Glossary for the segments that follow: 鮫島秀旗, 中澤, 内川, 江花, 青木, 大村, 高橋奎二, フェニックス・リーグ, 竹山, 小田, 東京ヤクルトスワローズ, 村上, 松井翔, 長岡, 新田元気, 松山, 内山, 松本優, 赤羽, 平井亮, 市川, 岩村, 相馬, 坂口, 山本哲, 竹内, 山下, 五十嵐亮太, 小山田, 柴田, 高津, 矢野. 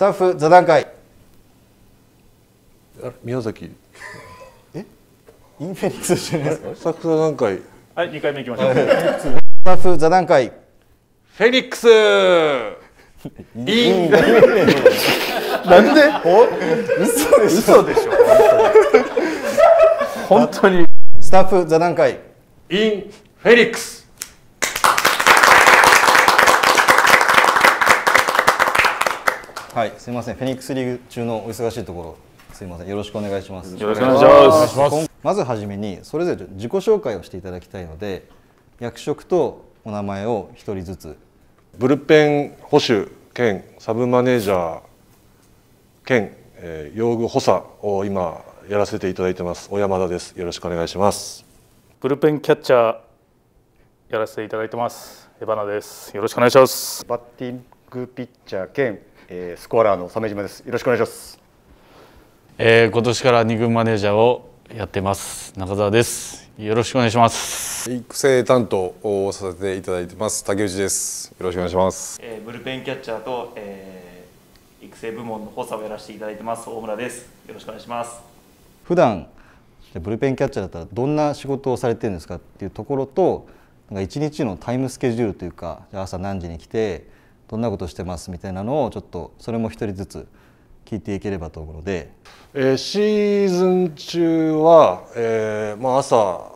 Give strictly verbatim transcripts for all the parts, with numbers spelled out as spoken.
タッフ座談会。宮崎。え？インフェニックスじゃないですか。スタッフ座談会。はい、二回目行きましょう。スタッフ座談会。フェニックス。リン。なんで？嘘でしょ。嘘でしょ。本当に。スタッフ座談会。インフェニックス。はい、すみません、フェニックスリーグ中のお忙しいところ、すみません、よろしくお願いします。よろしくお願いします。まずはじめに、それぞれ自己紹介をしていただきたいので、役職とお名前を一人ずつ。ブルペン捕手兼サブマネージャー兼、えー、用具補佐を今やらせていただいてます。小山田です。よろしくお願いします。ブルペンキャッチャーやらせていただいてます。江花です。よろしくお願いします。バッティングピッチャー兼スコアラーの鮫島です。よろしくお願いします。えー、今年から二軍マネージャーをやってます中澤です。よろしくお願いします。育成担当をさせていただいてます竹内です。よろしくお願いします。えー、ブルペンキャッチャーと、えー、育成部門の補佐をやらせていただいてます大村です。よろしくお願いします。普段ブルペンキャッチャーだったらどんな仕事をされてるんですかっていうところと、なんか一日のタイムスケジュールというか、朝何時に来て。どんなことしてますみたいなのをちょっとそれも一人ずつ聞いていければと思うので、えー、シーズン中は、えーまあ、朝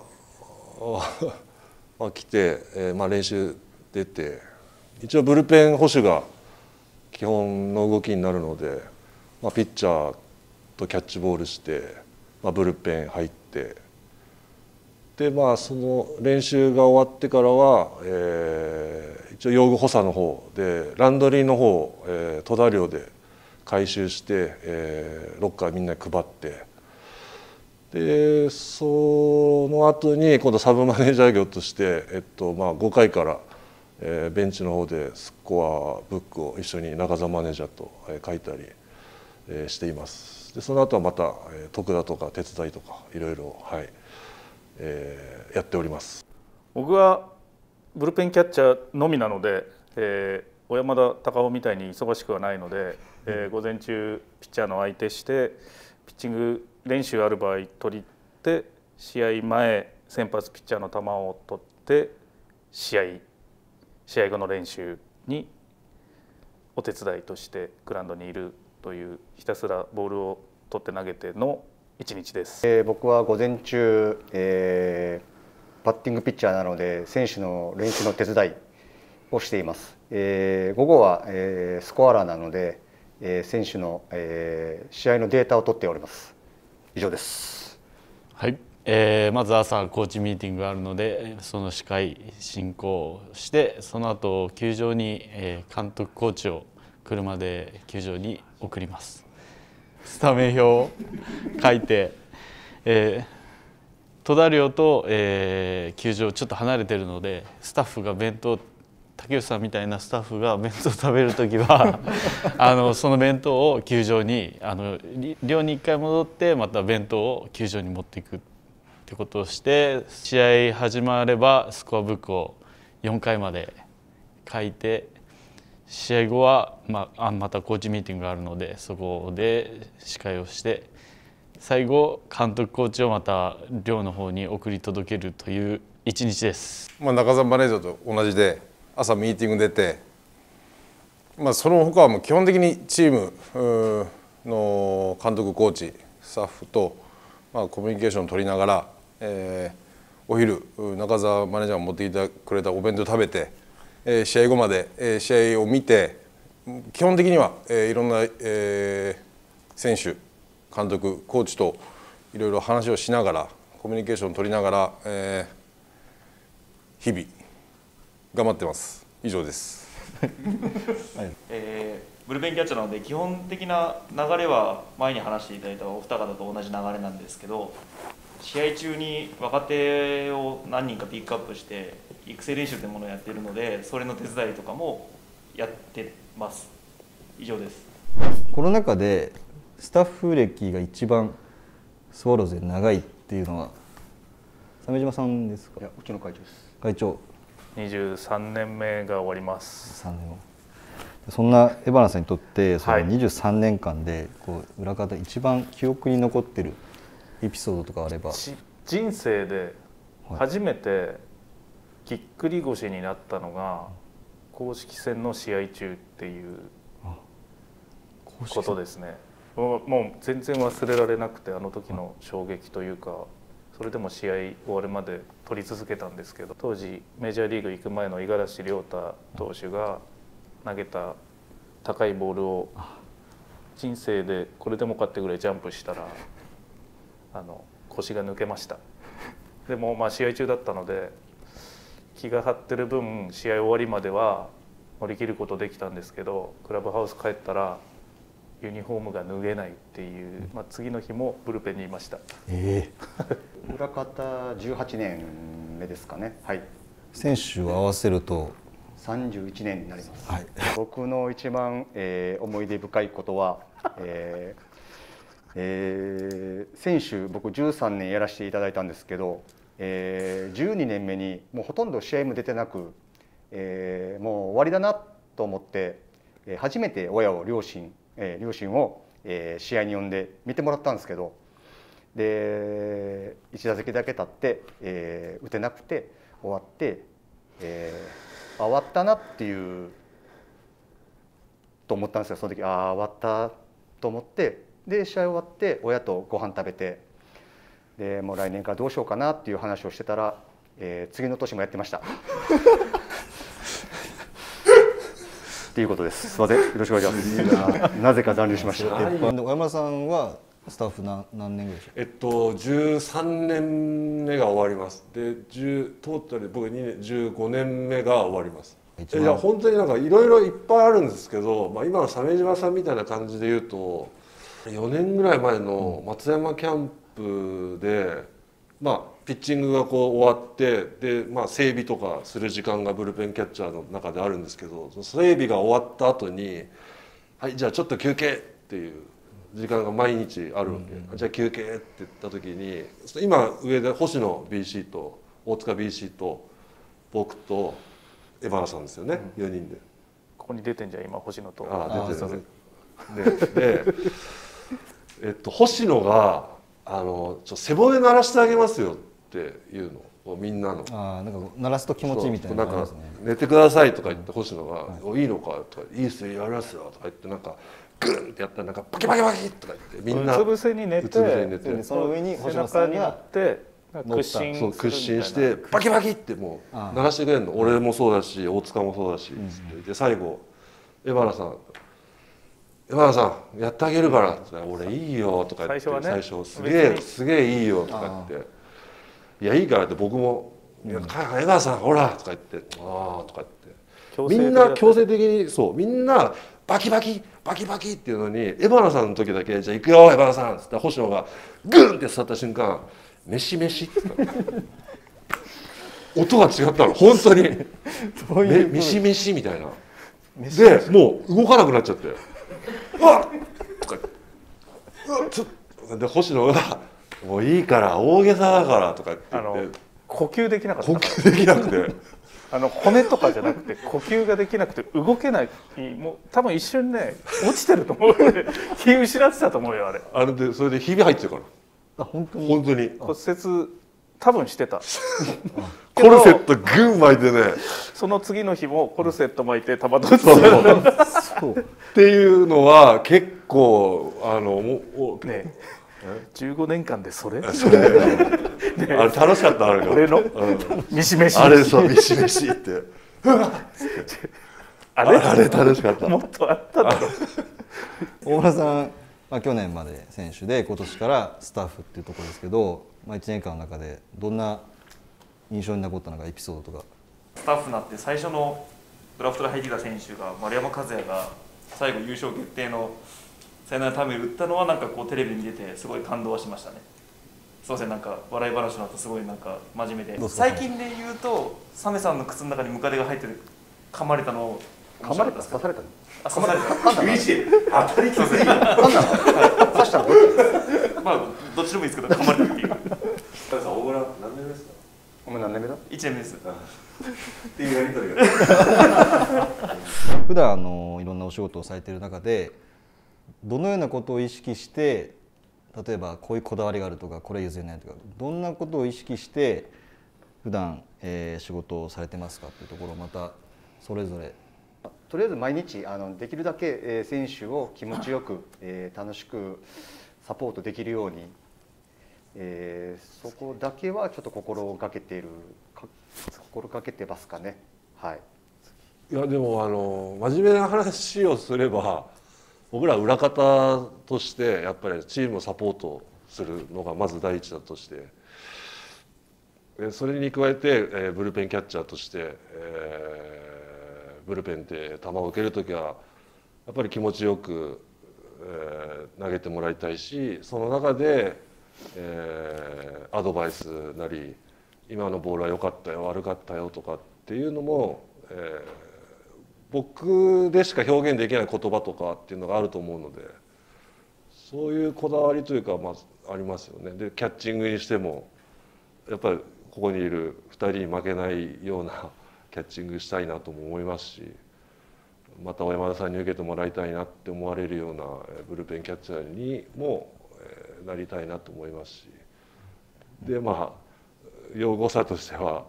まあ来て、えーまあ、練習出て一応ブルペン捕手が基本の動きになるので、まあ、ピッチャーとキャッチボールして、まあ、ブルペン入ってで、まあ、その練習が終わってからは、えー一応用具補佐の方でランドリーの方、えー、戸田寮で回収して、えー、ロッカーみんなに配ってでその後に今度サブマネージャー業として、えっとまあ、ごかいから、えー、ベンチの方でスコアブックを一緒に中澤マネージャーと書いたり、えー、しています。でその後はまた徳田とか手伝いとかいろいろ、はいえー、やっております。僕はブルペンキャッチャーのみなので、えー、小山田隆夫みたいに忙しくはないので、えー、午前中ピッチャーの相手してピッチング練習ある場合取りて試合前先発ピッチャーの球を取って試合試合後の練習にお手伝いとしてグラウンドにいるというひたすらボールを取って投げての一日です。えー、僕は午前中、えーバッティングピッチャーなので選手の練習の手伝いをしています、えー、午後は、えー、スコアラーなので、えー、選手の、えー、試合のデータを取っております。以上です。はい、えー、まず朝コーチミーティングがあるのでその司会進行をしてその後球場に、えー、監督コーチを車で球場に送ります。スタメン表を書いて、えー戸田寮と、えー、球場ちょっと離れてるのでスタッフが弁当竹内さんみたいなスタッフが弁当食べる時はあのその弁当を球場にあの寮にいっかい戻ってまた弁当を球場に持っていくってことをして試合始まればスコアブックをよんかいまで書いて試合後は、まあ、またコーチミーティングがあるのでそこで司会をして。最後監督コーチをまた寮の方に送り届けるという一日です。まあ中澤マネージャーと同じで朝ミーティング出て、まあその他はもう基本的にチームの監督コーチスタッフとまあコミュニケーションを取りながら、えー、お昼中澤マネージャーが持ってきてくれたお弁当食べて、えー、試合後まで、えー、試合を見て基本的には、えー、いろんな、えー、選手監督コーチといろいろ話をしながらコミュニケーションを取りながら、えー、日々頑張ってます。以上です、えー、ブルペンキャッチャーなので基本的な流れは前に話していただいたお二方と同じ流れなんですけど試合中に若手を何人かピックアップして育成練習というものをやっているのでそれの手伝いとかもやってます。以上です。コロナ禍でスタッフ歴が一番スワローズで長いっていうのは鮫島さんですか？いや、うちの会長です。会長。にじゅうさんねんめが終わります。さんねんめ。そんな江花さんにとってそのにじゅうさんねんかんでこう裏方一番記憶に残ってるエピソードとかあれば。人生で初めてぎっくり腰になったのが公式戦の試合中っていうことですね。もう全然忘れられなくて、あの時の衝撃というか、それでも試合終わるまで取り続けたんですけど、当時メジャーリーグ行く前の五十嵐亮太投手が投げた高いボールを人生でこれでもかってぐらいジャンプしたらあの腰が抜けました。でもまあ試合中だったので気が張ってる分試合終わりまでは乗り切ることできたんですけど、クラブハウス帰ったらユニフォームが脱げないっていう、まあ、次の日もブルペンにいました。えー、裏方じゅうはちねんめですかね、はい、選手を合わせるとさんじゅういちねんになります、はい、僕の一番、えー、思い出深いことは、えーえー、選手僕じゅうさんねんやらせていただいたんですけど、えー、じゅうにねんめにもうほとんど試合も出てなく、えー、もう終わりだなと思って初めて親を両親えー、両親を、えー、試合に呼んで見てもらったんですけど、でいち打席だけ立って、えー、打てなくて終わって、えー、あ終わったなっていうと思ったんですよ。その時ああ終わったと思って、で試合終わって親とご飯食べて、でもう来年からどうしようかなっていう話をしてたら、えー、次の年もやってました。っていうことです。すみません、よろしくお願いします。なぜか残留しました。小山さんはスタッフな何年ぐらいでしょう。えっとじゅうさんねんめが終わります。で、十トータル僕にじゅうごねんめが終わります。えいや本当になんかいろいろいっぱいあるんですけど、まあ今の鮫島さんみたいな感じで言うと、よねんぐらい前の松山キャンプで、まあピッチングがこう終わってで、まあ、整備とかする時間がブルペンキャッチャーの中であるんですけど、整備が終わった後に「はいじゃあちょっと休憩」っていう時間が毎日あるわけ、うん、じゃあ休憩って言った時に今上で星野 ビーシー と大塚 ビーシー と僕と江花さんですよね、うん、よにんでここに出てんじゃん今星野と。ああ出てるね。でえっと星野があのちょ背骨鳴らしてあげますよっていうのをみんなのあなんか鳴らすと気持ちいいみたいな、ね、なんか寝てくださいとか言って星野が「はい、いいのか?」とか「いいっすよやりますよ」とか言ってなんかグンってやったらなんかパキパキパキとか言ってみんなうつ伏せに寝 て, に寝てその上に星野さんに乗って屈伸屈伸してパキパキってもう鳴らしてくれるの。俺もそうだし大塚もそうだし、うん、で最後江花さん江花さんやってあげるからって俺いいよとか言って最初、ね、最初すげえすげえいいよとか言っていやいいからって僕も「いや江花さんほら」とか言って「ああ」とか言ってみんな強制的にそうみんなバキバキバキバキっていうのに江花さんの時だけ「じゃあ行くよ江花さん」っつって星野がグンって座った瞬間「メシメシ」って音が違ったの本当に「メシメシ」みたいなでもう動かなくなっちゃって。うわっとかっで星野が「もういいから大げさだから」とかって言って呼吸できなかった呼吸できなくてあの骨とかじゃなくて呼吸ができなくて動けないもう多分一瞬ね落ちてると思う気失ってたと思うよあれあれでそれでひび入ってるからあ本当に本当に骨折多分してたコルセットぐん巻いてねその次の日もコルセット巻いて玉取ってっていうのは結構あのもうねじゅうごねんかんでそれあれ楽しかったあれ俺のミシメシあれそうミシメシってあれあれ楽しかったもっとあっただろ大村さんまあ去年まで選手で今年からスタッフっていうところですけどまあいちねんかんの中でどんな印象に残ったのかエピソードとか。スタッフになって最初のドラフトで入ってきた選手が丸山和也が最後優勝決定のサヨナラタイムリー打ったのはなんかこうテレビに出てすごい感動はしましたね。すいませんなんか笑い話の後すごいなんか真面目で最近で言うとサメさんの靴の中にムカデが入ってる噛まれたのを噛まれた刺されたのあ刺された厳しい当たりきついよ刺したのまあどっちでもいいですけど噛まれたっていう。サメさん大村何年目ですか？お前何年目だ？いちねんめです。っていうやり取りが。普段あのいろんなお仕事をされている中でどのようなことを意識して例えばこういうこだわりがあるとかこれ譲れないとかどんなことを意識して普段、えー、仕事をされてますかっていうところをまたそれぞれ。とりあえず毎日あのできるだけ選手を気持ちよく、えー、楽しくサポートできるように、えー、そこだけはちょっと心がけているか心がけてますかね。はい、いやでもあの真面目な話をすれば僕ら裏方としてやっぱりチームをサポートするのがまず第一だとして。それに加えてブルペンキャッチャーとして、えー、ブルペンで球を受ける時はやっぱり気持ちよく、えー、投げてもらいたいし、その中で、えー、アドバイスなり今のボールは良かったよ悪かったよとかっていうのも、えー、僕でしか表現できない言葉とかっていうのがあると思うので、そういうこだわりというか、まあ、ありますよね。でキャッチングにしてもやっぱりここにいるふたりに負けないようなキャッチングしたいなとも思いますし、また小山田さんに受けてもらいたいなって思われるようなブルペンキャッチャーにもなりたいなと思いますし、でまあ要望者としてはも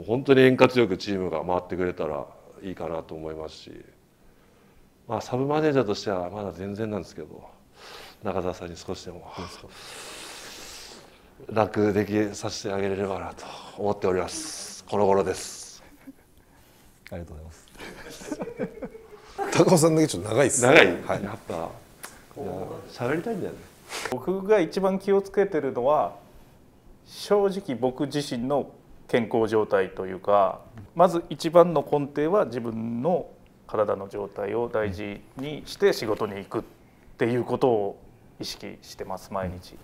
う本当に円滑よくチームが回ってくれたらいいかなと思いますし、まあサブマネージャーとしてはまだ全然なんですけど、中澤さんに少しでも楽できさせてあげれればなと思っております。この頃です。ありがとうございます。高尾さんだけちょっと長いですね。長い。はい、やっぱ喋りたいんだよね。僕が一番気をつけてるのは、正直僕自身の健康状態というか、まず一番の根底は自分の体の状態を大事にして仕事に行くっていうことを意識してます毎日。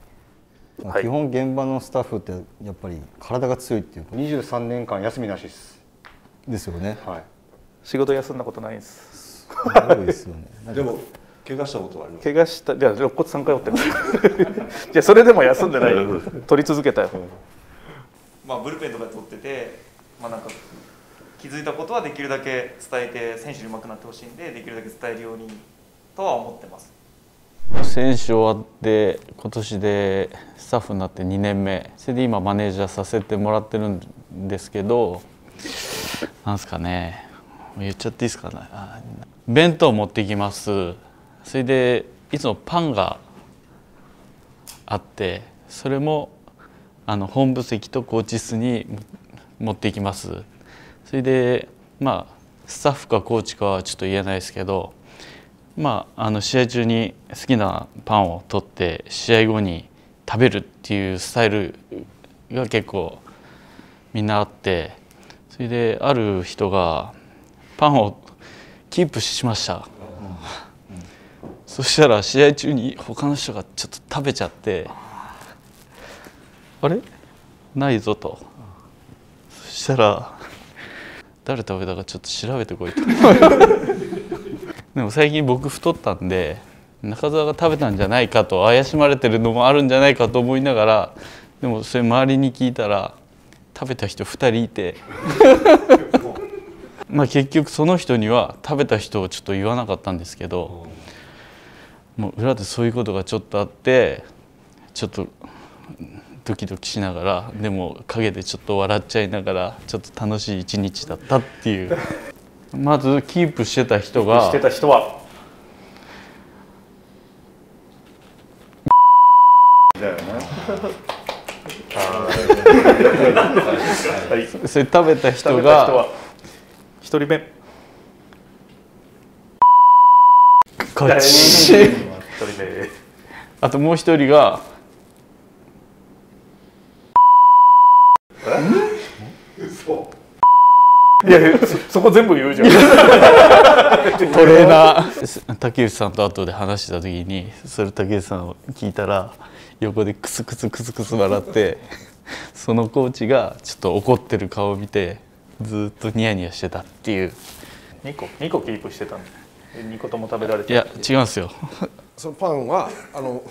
基本現場のスタッフってやっぱり体が強いっていうか、にじゅうさんねんかん休みなしですですよね。はい、仕事休んだことないです。でも怪我したことはあります。怪我した、じゃあ肋骨さんかい折ってます。じゃあそれでも休んでない。取り続けたよ。まあブルペンとかで取ってて、まあなんか気づいたことはできるだけ伝えて選手にうまくなってほしいんで、できるだけ伝えるようにとは思ってます。選手終わって今年でスタッフになってにねんめ、それで今マネージャーさせてもらってるんですけど、なんですかね、言っちゃっていいですかね。弁当持ってきます。それでいつもパンがあって、それもあの本部席とコーチ室に持ってきます。それでまあスタッフかコーチかはちょっと言えないですけど、まあ、あの試合中に好きなパンを取って試合後に食べるっていうスタイルが結構みんなあって、それである人がパンをキープしました、うん、そしたら試合中に他の人がちょっと食べちゃって、あれないぞと、そしたら誰食べたかちょっと調べてこいと。でも最近僕太ったんで、中澤が食べたんじゃないかと怪しまれてるのもあるんじゃないかと思いながら、でもそれ周りに聞いたら食べた人ふたりいてまあ結局その人には食べた人をちょっと言わなかったんですけど、もう裏でそういうことがちょっとあって、ちょっとドキドキしながら、でも陰でちょっと笑っちゃいながら、ちょっと楽しい一日だったっていう。まずキープしてた人がしてた人はだよね。それ食べた人がひとりめ勝ち。あともう一人がいや、そ、そこ全部言うじゃん。トレーナー竹内さんと後で話した時に、それ竹内さんを聞いたら横でクスクスクスクス笑って、そのコーチがちょっと怒ってる顔を見てずっとニヤニヤしてたっていう。にこにこキープしてたんでにことも食べられて。いや違うんですよ。そのパンはあの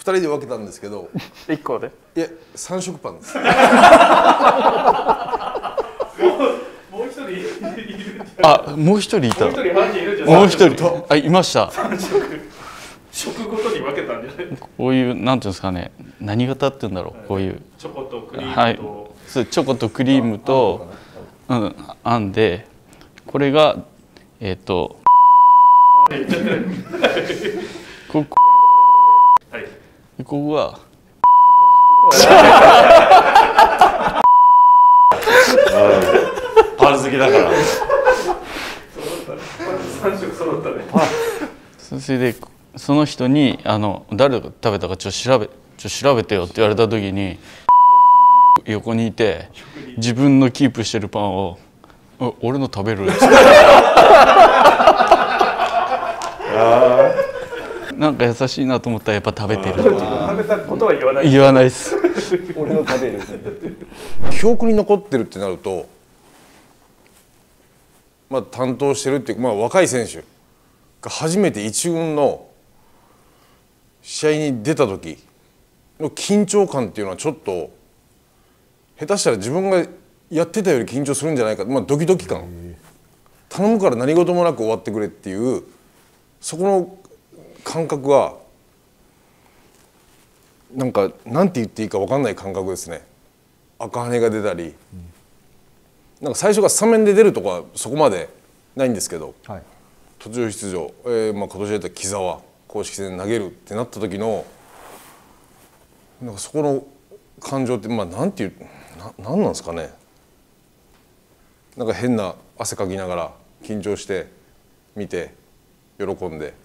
ふたりで分けたんですけどいっこでいやさん食パンですもう一人いるんじゃないあ、もう一人いたもう一人犯人いるんじゃないもう一人あ、いましたさん食食ごとに分けたんじゃないこういう、なんていうんですかね何型っていうんだろう、こういうチョコとクリームと、はい、そうチョコとクリームとうん、あんでこれがえっとここここはパン好きだからさん食揃ったねそれでその人にあの誰が食べたかちょっと調べちょっと調べてよって言われた時に横にいて自分のキープしてるパンを「俺の食べる」ってなんか優しいなと思ったらやっぱ食べてる。食べたことは言わない。言わないです。俺の食べる。記憶に残ってるってなると、まあ担当してるっていうまあ若い選手が初めて一軍の試合に出た時の緊張感っていうのはちょっと下手したら自分がやってたより緊張するんじゃないか、まあドキドキ感。頼むから何事もなく終わってくれっていうそこの感覚はなんかなんて言っていいか分かんない感覚ですね。赤羽が出たり、うん、なんか最初がスタメンで出るとかそこまでないんですけど、はい、途中出場、えー、まあ今年出た木澤公式戦投げるってなった時のなんかそこの感情ってまあなんていうな、なんなんですかね。なんか変な汗かきながら緊張して見て喜んで。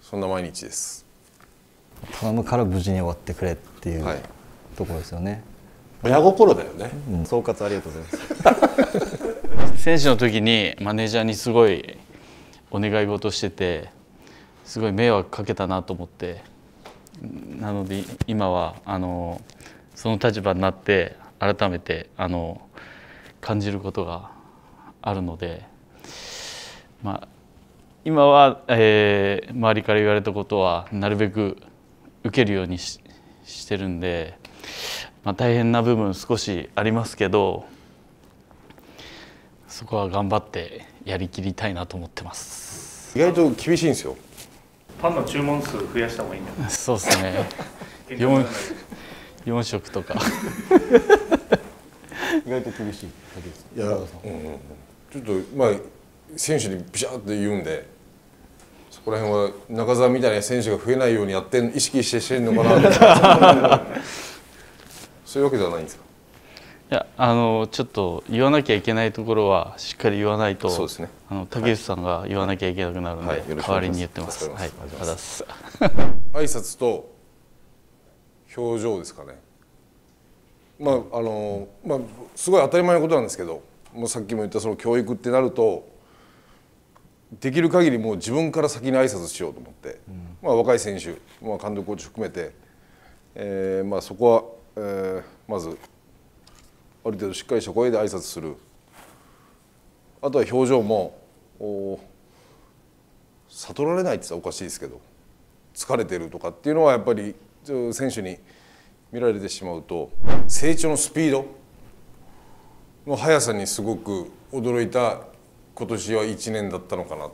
そんな毎日です。頼むから無事に終わってくれっていう、はい、ところですよね。親心だよね。うん、総括ありがとうございます。選手の時にマネージャーにすごいお願い事してて、すごい迷惑かけたなと思って、なので今はあのその立場になって改めてあの感じることがあるので、まあ。今は、えー、周りから言われたことはなるべく受けるように し, してるんで、まあ、大変な部分少しありますけどそこは頑張ってやりきりたいなと思ってます。意外と厳しいんですよ。パンの注文数増やした方がいいんじゃない？そうですね4, 4食とか意外と厳しいだけです。いや、うんうん、ちょっとまあ選手にビシャッと言うんでそこら辺は中澤みたいな選手が増えないようにやって意識してしてるのかなそういうわけではないんですか？いやあのちょっと言わなきゃいけないところはしっかり言わないと、そうですね、あの竹内さんが言わなきゃいけなくなるので代わりに言ってます。はい、挨拶と表情ですかね。まああの、まあ、すごい当たり前のことなんですけどもうさっきも言ったその教育ってなるとできる限りもう自分から先に挨拶しようと思って、うん、まあ若い選手、まあ、監督コーチ含めて、えー、まあそこは、えー、まずある程度しっかりした声で挨拶する。あとは表情も悟られないって言ったらおかしいですけど疲れてるとかっていうのはやっぱり選手に見られてしまうと成長のスピードの速さにすごく驚いた。今年はいちねんだったのかな。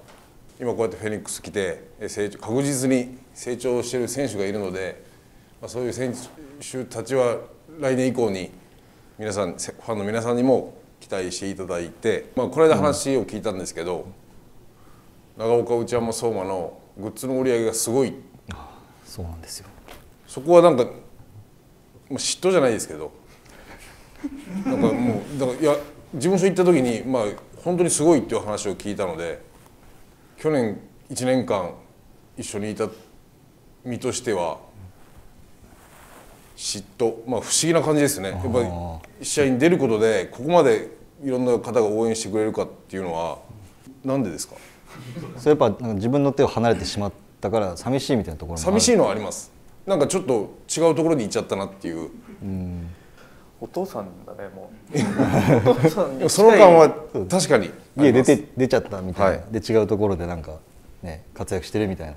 今こうやってフェニックス来て成長確実に成長している選手がいるので、まあ、そういう選手たちは来年以降に皆さんファンの皆さんにも期待していただいて、まあ、この間話を聞いたんですけど、うん、長岡内山壮真のグッズの売り上げがすごい。ああ、そうなんですよ。そこはなんか嫉妬じゃないですけどなんかもうだからいや事務所行った時にまあ本当にすごいっていう話を聞いたので、去年いちねんかん一緒にいた身としては嫉妬、まあ、不思議な感じですね。やっぱり試合に出ることでここまでいろんな方が応援してくれるかっていうのはなんでですか？それやっぱなんか自分の手を離れてしまったから寂しいみたいなところもある。寂しいのはあります。なんかちょっと違うところに行っちゃったなっていう。うん、お父さんだね、もう。その間は確かに家出て出ちゃったみたいな、はい、で違うところでなんかね活躍してるみたいな。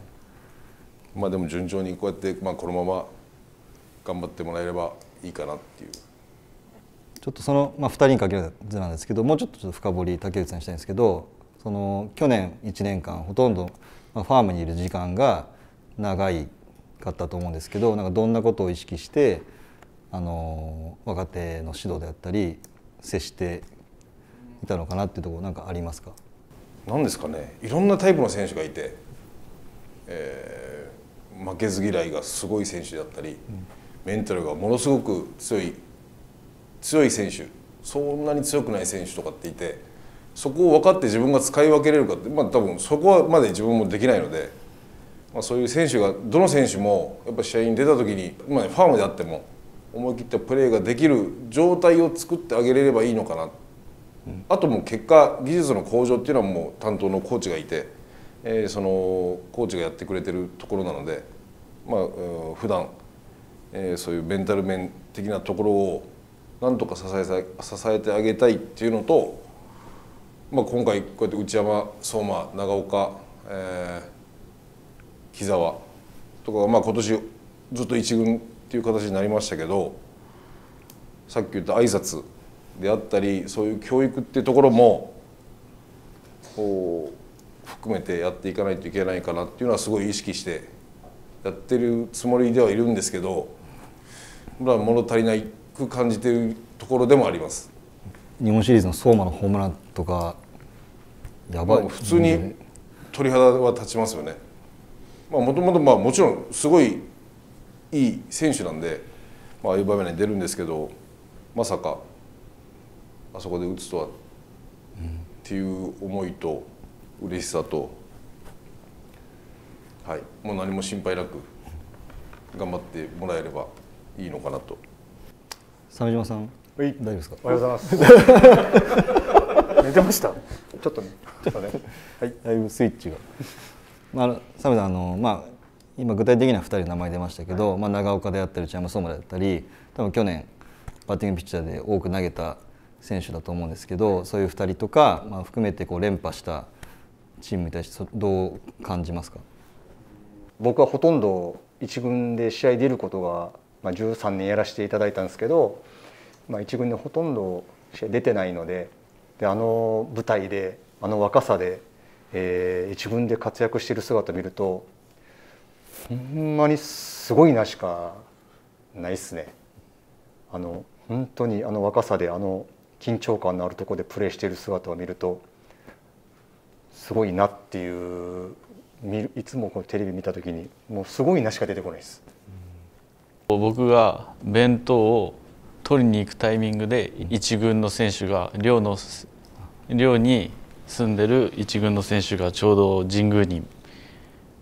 まあでも順調にこうやって、まあ、このまま頑張ってもらえればいいかなっていう。ちょっとその、まあ、ふたりにかける図なんですけど、もうちょっと深掘り竹内さんにしたいんですけど、その去年いちねんかんほとんどファームにいる時間が長いかったと思うんですけど、なんかどんなことを意識してあの若手の指導であったり接していたのかなっていうところ、なんかありますか？なんですかね、いろんなタイプの選手がいて、えー、負けず嫌いがすごい選手だったり、うん、メンタルがものすごく強い強い選手、そんなに強くない選手とかっていて、そこを分かって自分が使い分けれるかって、まあ、多分そこまで自分もできないので、まあ、そういう選手がどの選手もやっぱ試合に出た時に、まあね、ファームであっても思い切ったプレーができる状態を作ってあげれればいいのかな。うん、あともう結果技術の向上っていうのはもう担当のコーチがいて、えー、そのコーチがやってくれてるところなので、まあ、うん、普段、えー、そういうメンタル面的なところをなんとか支えさ支えてあげたいっていうのと、まあ、今回こうやって内山、相馬、長岡、えー、木澤とかが、まあ今年ずっと一軍っていう形になりましたけど、さっき言った挨拶であったりそういう教育っていうところもこう含めてやっていかないといけないかなっていうのはすごい意識してやってるつもりではいるんですけど、まあ物足りないく感じてるところでもあります。日本シリーズの相馬のホームランとかやばい、普通に鳥肌は立ちますよね。まあもともとまあもちろんすごいいい選手なんで、まああいう場面に出るんですけど、まさかあそこで打つとはっていう思いと嬉しさと、はい、もう何も心配なく頑張ってもらえればいいのかなと。鮫島さん、大丈夫ですか？おはようございます。寝てました。ちょっとね。ちょっとね。はい、だいぶスイッチが。まあ、鮫さん、あの、まあ、今具体的なふたりの名前出ましたけど、はい、まあ、長岡であったり、内山相馬であったり。多分去年、バッティングピッチャーで多く投げた選手だと思うんですけど、はい、そういうふたりとか、まあ、含めてこう連覇したチームに対して、どう感じますか？僕はほとんど一軍で試合出ることが、まあ、じゅうさんねんやらせていただいたんですけど。まあ、一軍でほとんど試合出てないので、であの舞台であの若さで、えー、一軍で活躍している姿を見るとほんまにすごいなしかないっすね。あの本当にあの若さであの緊張感のあるところでプレーしている姿を見るとすごいなっていう、いつもこのテレビ見た時にもうすごいなしか出てこないです。僕が弁当を取りに行くタイミングで一軍の選手が寮の寮に住んでる一軍の選手がちょうど神宮に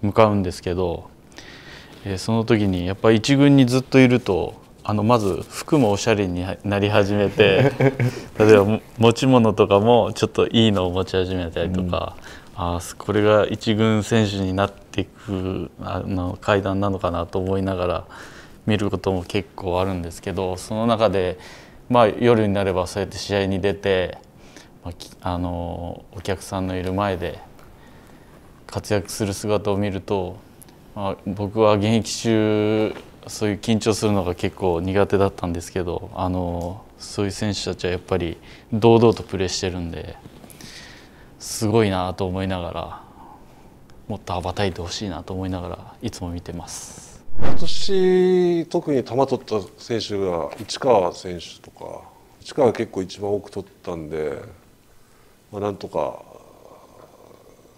向かうんですけど、その時にやっぱり一軍にずっといるとあのまず服もおしゃれになり始めて例えば持ち物とかもちょっといいのを持ち始めたりとか、うん、あこれが一軍選手になっていくあの階段なのかなと思いながら。見ることも結構あるんですけど、その中で、まあ、夜になればそうやって試合に出て、まあ、あのお客さんのいる前で活躍する姿を見ると、まあ、僕は現役中そういう緊張するのが結構苦手だったんですけど、あのそういう選手たちはやっぱり堂々とプレーしてるんですごいなと思いながら、もっと羽ばたいてほしいなと思いながらいつも見てます。今年特に球取った選手が市川選手とか、市川結構一番多く取ったんで、まあ、なんとか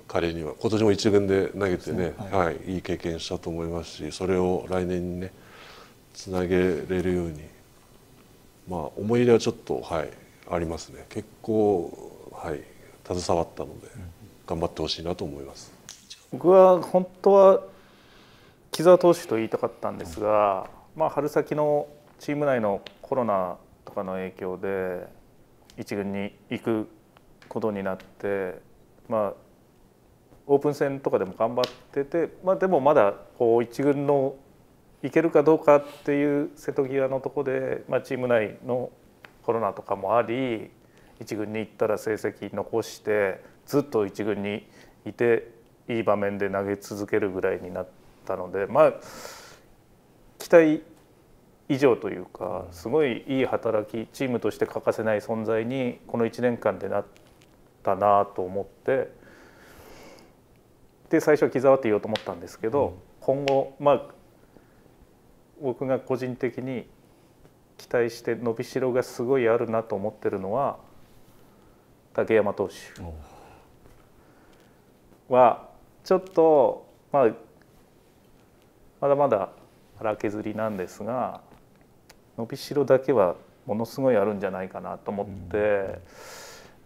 彼には今年も一軍で投げてね、はいはい、いい経験したと思いますし、それを来年にねつなげれるように、まあ、思い入れはちょっと、はい、ありますね。結構、はい、携わったので頑張ってほしいなと思います。僕は本当は木澤投手と言いたかったんですが、まあ、春先のチーム内のコロナとかの影響で一軍に行くことになって、まあ、オープン戦とかでも頑張ってて、まあ、でもまだこう一軍の行けるかどうかっていう瀬戸際のところで、まあ、チーム内のコロナとかもあり一軍に行ったら成績残してずっと一軍にいていい場面で投げ続けるぐらいになって。ったので、まあ期待以上というか、すごいいい働き、チームとして欠かせない存在にこのいちねんかんでなったなと思って、で最初は木澤って言おうと思ったんですけど、うん、今後まあ僕が個人的に期待して伸びしろがすごいあるなと思ってるのは竹山投手はちょっと、まあ、まだまだ粗削りなんですが、伸びしろだけはものすごいあるんじゃないかなと思って、うん、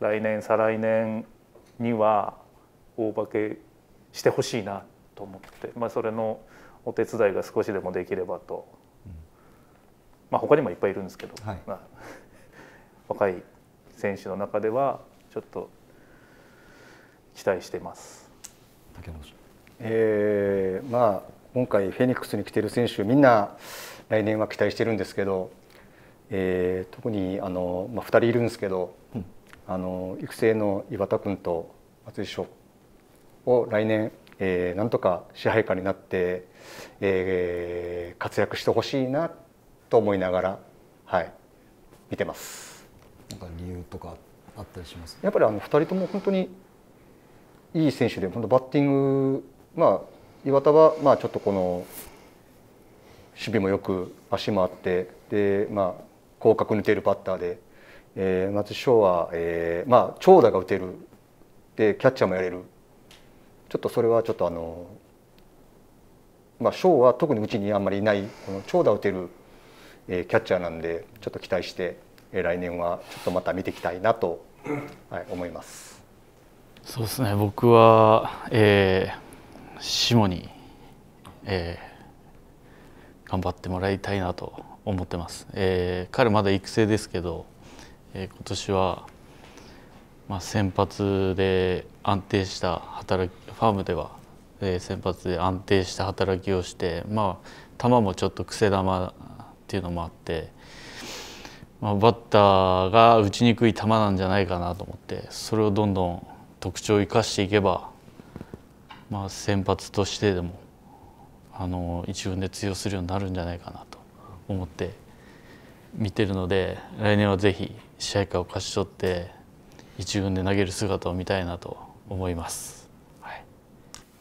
来年再来年には大化けしてほしいなと思って、まあ、それのお手伝いが少しでもできればと、うん、まあ他にもいっぱいいるんですけど、はい、まあ、若い選手の中ではちょっと期待しています。竹野さん、えー、まあ今回フェニックスに来ている選手みんな来年は期待してるんですけど、えー、特にあの、まあ、ふたりいるんですけど、うん、あの育成の岩田君と松井翔を来年、えー、なんとか支配下になって、えー、活躍してほしいなと思いながら、はい、見てます。なんか理由とかあったりします？やっぱりあのふたりとも本当にいい選手で、本当バッティング、まあ岩田はまあちょっとこの守備もよく足もあって、でまあ広角に打てるバッターで、えー、松翔はえーまあ長打が打てるでキャッチャーもやれる、ちょっとそれはちょっとあのまあ翔は特にうちにあんまりいないこの長打を打てるキャッチャーなんで、ちょっと期待して来年はちょっとまた見ていきたいなと、はい、思います。そうですね、僕は、えー下に、えー、頑張ってもらいたいなと思ってます、えー、彼まだ育成ですけど、えー、今年は、まあ、先発で安定した働き、ファームでは、えー、先発で安定した働きをして、まあ、球もちょっと癖球っていうのもあって、まあ、バッターが打ちにくい球なんじゃないかなと思って、それをどんどん特徴を生かしていけば、まあ先発としてでもあの一軍で通用するようになるんじゃないかなと思って見てるので、来年はぜひ試合を勝ち取って一軍で投げる姿を見たいなと思います。はい、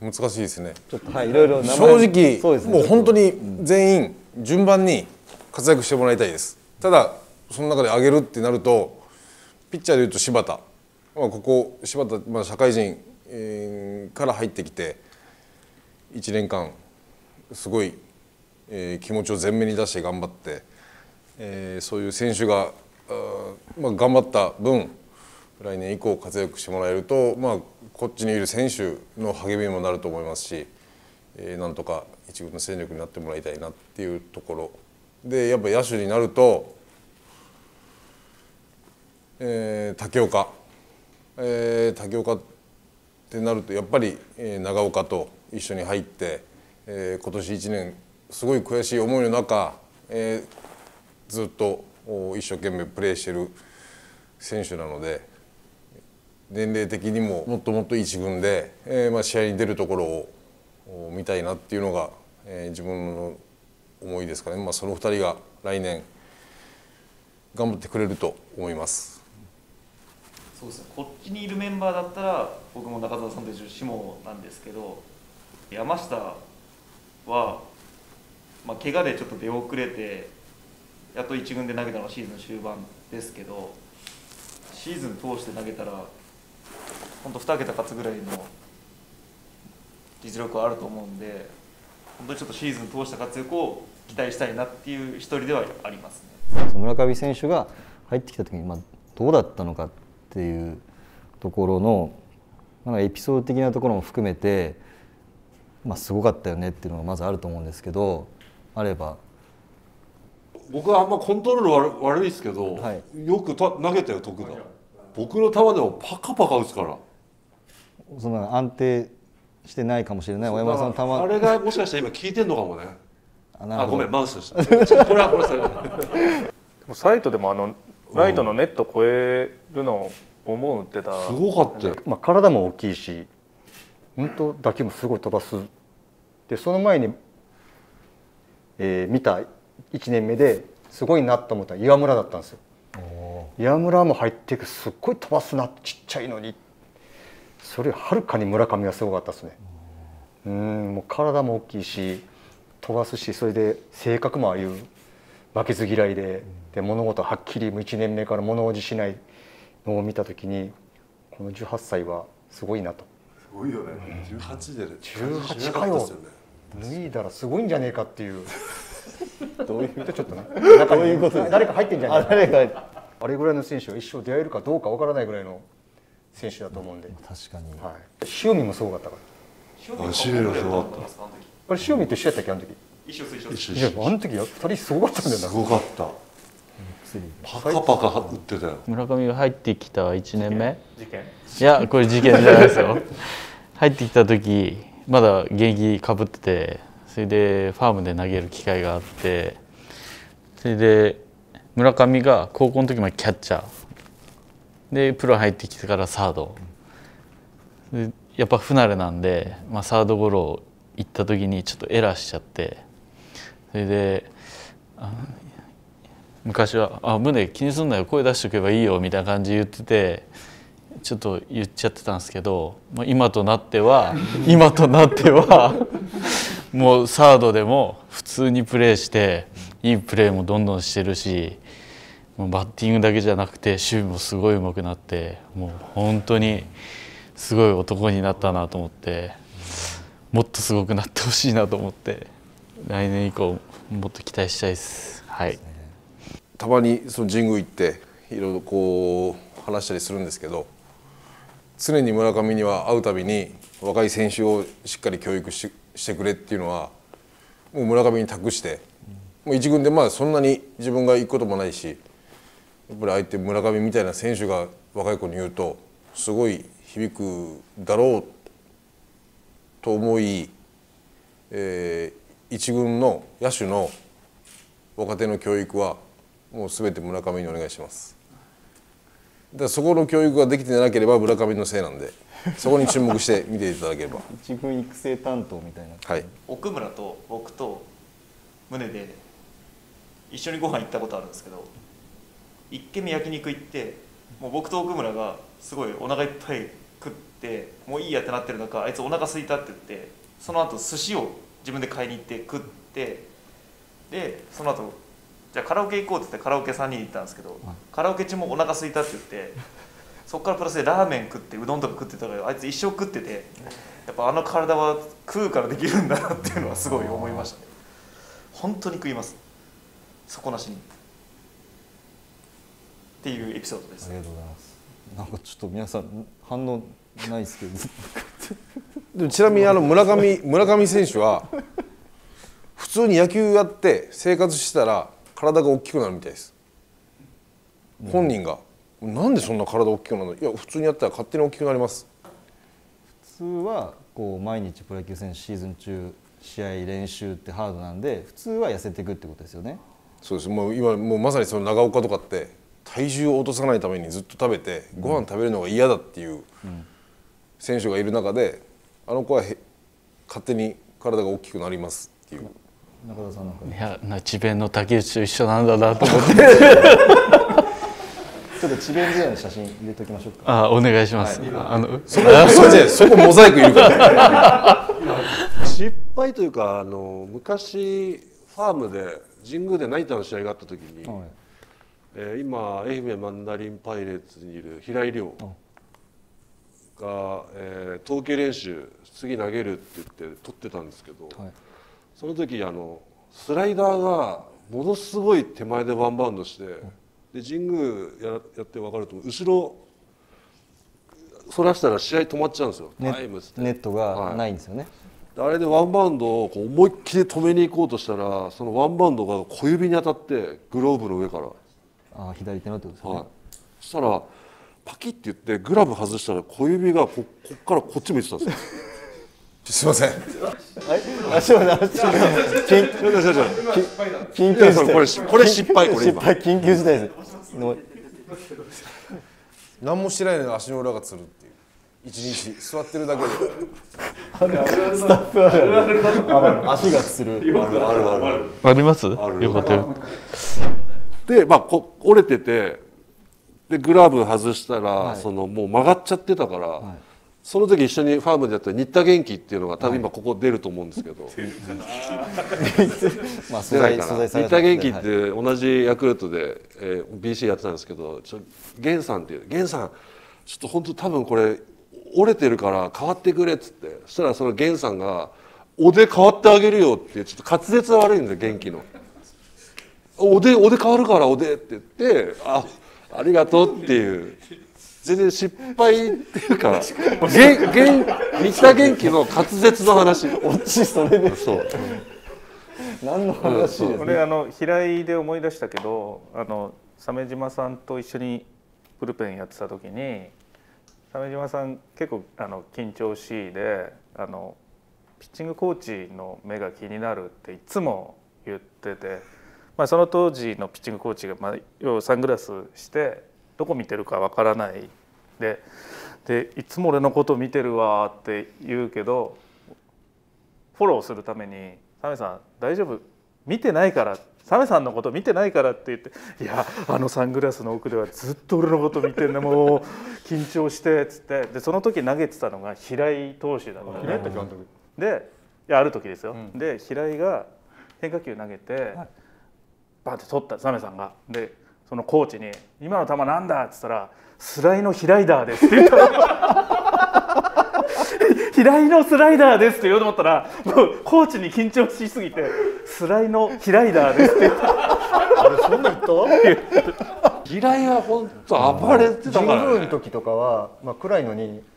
難しいですね。ちょっと、はい、いろいろ名前正直そうですね、もう本当に全員順番に活躍してもらいたいです。ただその中で上げるってなると、ピッチャーでいうと柴田、まあここ柴田まあ社会人から入ってきていちねんかんすごい気持ちを前面に出して頑張って、そういう選手が頑張った分来年以降活躍してもらえると、まあこっちにいる選手の励みにもなると思いますし、なんとか一軍の戦力になってもらいたいなっていうところで、やっぱ野手になると竹岡竹岡ってなるとやっぱり長岡と一緒に入って、えー、今年いちねんすごい悔しい思いの中、えー、ずっと一生懸命プレーしている選手なので、年齢的にももっともっと一軍で、えーまあ、試合に出るところを見たいなっていうのが、えー、自分の思いですからね、まあ、そのふたりが来年頑張ってくれると思います。そうですね、こっちにいるメンバーだったら僕も中澤さんと一緒に下なんですけど、山下は、まあ、怪我でちょっと出遅れてやっといち軍で投げたのはシーズン終盤ですけど、シーズン通して投げたら本当にけた勝つぐらいの実力はあると思うんで、本当にちょっとシーズン通した活躍を期待したいなっていう一人ではありますね。村上選手が入ってきた時に、まあ、どうだったのかっていうところのなんかエピソード的なところも含めて、まあ、すごかったよねっていうのがまずあると思うんですけど、あれば僕はあんまコントロール悪いですけど、はい、よく投げたよ徳田、僕の球でもパカパカ打つから、その安定してないかもしれない、小山さんの球、あれがもしかしたら今効いてるのかもね。あ、ごめん、マウスでしたこれはこれはサイトでもあのライトのネットを越えるのをボンボン打ってた、すごかったよ。まあ体も大きいし、本当打球もすごい飛ばすでその前に、えー、見たいちねんめですごいなと思ったのは岩村だったんですよ。岩村も入っていく、すっごい飛ばすな、ちっちゃいのに。それはるかに村上はすごかったですね。うん、もう体も大きいし飛ばすし、それで性格もああいう負けず嫌いで、で物事はっきりいちねんめから物おじしないのを見た時に、このじゅうはっさいはすごいなと。すごいよね、じゅうはちでじゅうはちかよ、脱いだらすごいんじゃねえかっていう。どういうこと、ちょっとね、中に誰か入ってんじゃないですか。あれぐらいの選手は一生出会えるかどうかわからないぐらいの選手だと思うんで。確かに、はい、塩見もすごかったから。塩見もすごかった。あれ塩見と一緒やったっけ、あの時。一緒一緒。いや、あの時ふたりすごかったんだよな。すごかった、パカパカ打ってたよ。村上が入ってきたいちねんめ、事件、いや、これ事件じゃないですよ。入ってきた時まだ現役かぶってて、それでファームで投げる機会があって、それで村上が高校の時までキャッチャーで、プロ入ってきてからサードで、やっぱ不慣れなんで、まあ、サードゴロ行った時にちょっとエラーしちゃって、それで昔は「あ、胸気にすんなよ、声出しておけばいいよ」みたいな感じで言ってて、ちょっと言っちゃってたんですけど、まあ、今となっては今となってはもうサードでも普通にプレーして、いいプレーもどんどんしてるし、もうバッティングだけじゃなくて守備もすごい上手くなって、もう本当にすごい男になったなと思って、もっとすごくなってほしいなと思って、来年以降もっと期待したいです。はい。たまにその神宮行っていろいろこう話したりするんですけど、常に村上には会うたびに若い選手をしっかり教育し、してくれっていうのはもう村上に託して、もう一軍でまあそんなに自分が行くこともないし、やっぱり相手村上みたいな選手が若い子に言うとすごい響くだろうと思い、えー、一軍の野手の若手の教育はもう全て村上にお願いします。だからそこの教育ができてなければ村上のせいなんで、そこに注目して見ていただければ。一軍育成担当みたいな、はい、奥村と僕と宗で一緒にご飯行ったことあるんですけど、一軒目焼肉行って、もう僕と奥村がすごいお腹いっぱい食って、もういいやってなってる中、あいつお腹空いたって言って、その後寿司を自分で買いに行って食って、でその後じゃあカラオケ行こうって言ってカラオケさんにん行ったんですけど、カラオケ中もお腹空いたって言って、そこからプラスでラーメン食ってうどんとか食ってたから、あいつ一生食ってて、やっぱあの体は食うからできるんだなっていうのはすごい思いましたね。本当に食います、底なしにっていうエピソードです。ありがとうございます。なんかちょっと皆さん反応ないですけどでもちなみにあの村上村上選手は普通に野球やって生活したら体が大きくなるみたいです、うん、本人がなんでそんな体大きくなるの、いや普通にやったら勝手に大きくなります。普通はこう毎日プロ野球選手シーズン中試合練習ってハードなんで、普通は痩せていくってことですよね。そうです。もう今もうまさにその長岡とかって体重を落とさないためにずっと食べて、ご飯食べるのが嫌だっていう選手がいる中で、あの子はへ勝手に体が大きくなりますっていう。中田さんなんか、いやな、智弁の竹内と一緒なんだなと思ってちょっと智弁試合の写真入れておきましょうか。あ、お願いします、はい、あのそこそこモザイクいるから失敗というか、あの昔ファームで神宮で成田の試合があった時に、はい、えー、今愛媛マンダリンパイレーツにいる平井亮が、えー、投球練習次投げるって言って取ってたんですけど、はい、その時あのスライダーがものすごい手前でワンバウンドして、で神宮 や, やって分かると後ろそらしたら試合止まっちゃうんですよ。ネットがないんですよね、はい、あれでワンバウンドをこう思いっきり止めに行こうとしたら、そのワンバウンドが小指に当たってグローブの上から、あ、左手のってことですね、はい、そしたらパキッて言ってグラブ外したら小指が こ, こっからこっち向いてたんですよすいません足を直して緊急事態、これ失敗、これ失敗、緊急事態です。何もしてないのに足の裏がつるっていう。一日座ってるだけであれスタッフあるあるある足がつるあるあるあるありますよかったよで、まあ、こ折れててでグラブ外したら、はい、そのもう曲がっちゃってたから、はい、その時一緒にファームでやった新田元気っていうのが多分今ここ出ると思うんですけど、はい、まあ素材素材新田元気って同じヤクルトで、えー、ビーシー やってたんですけどちょ源さんっていう源さんちょっと本当多分これ折れてるから変わってくれっつってそしたらその源さんが「おで変わってあげるよ」ってちょっと滑舌悪いんですよ元気の。おでおで変わるからおでって言ってあありがとうっていう全然失敗っていうか新田元気の滑舌の話オチそれでそう何の話ですか、ね、うん、俺平井で思い出したけどあの鮫島さんと一緒にブルペンやってた時に鮫島さん結構あの緊張しいであのピッチングコーチの目が気になるっていつも言ってて。まあその当時のピッチングコーチがまあ要はサングラスしてどこ見てるかわからないででいつも俺のこと見てるわって言うけどフォローするために「サメさん大丈夫見てないからサメさんのこと見てないから」って言って「いやあのサングラスの奥ではずっと俺のこと見てるねもう緊張して」っつってでその時投げてたのが平井投手だったね。でいやある時ですよ。うん、で平井が変化球投げて、はいバンって取ったサメさんがでそのコーチに「今の球なんだ?」っつったら「スライのヒライダーです」って言ったら「ヒライのスライダーです」って言おうと思ったらもうコーチに緊張しすぎて「スライのヒライダーです」って言ったあれそんな言った平井は本当暴れてたから、ね、じゅうびょうの時とかは、まあ、暗いのに「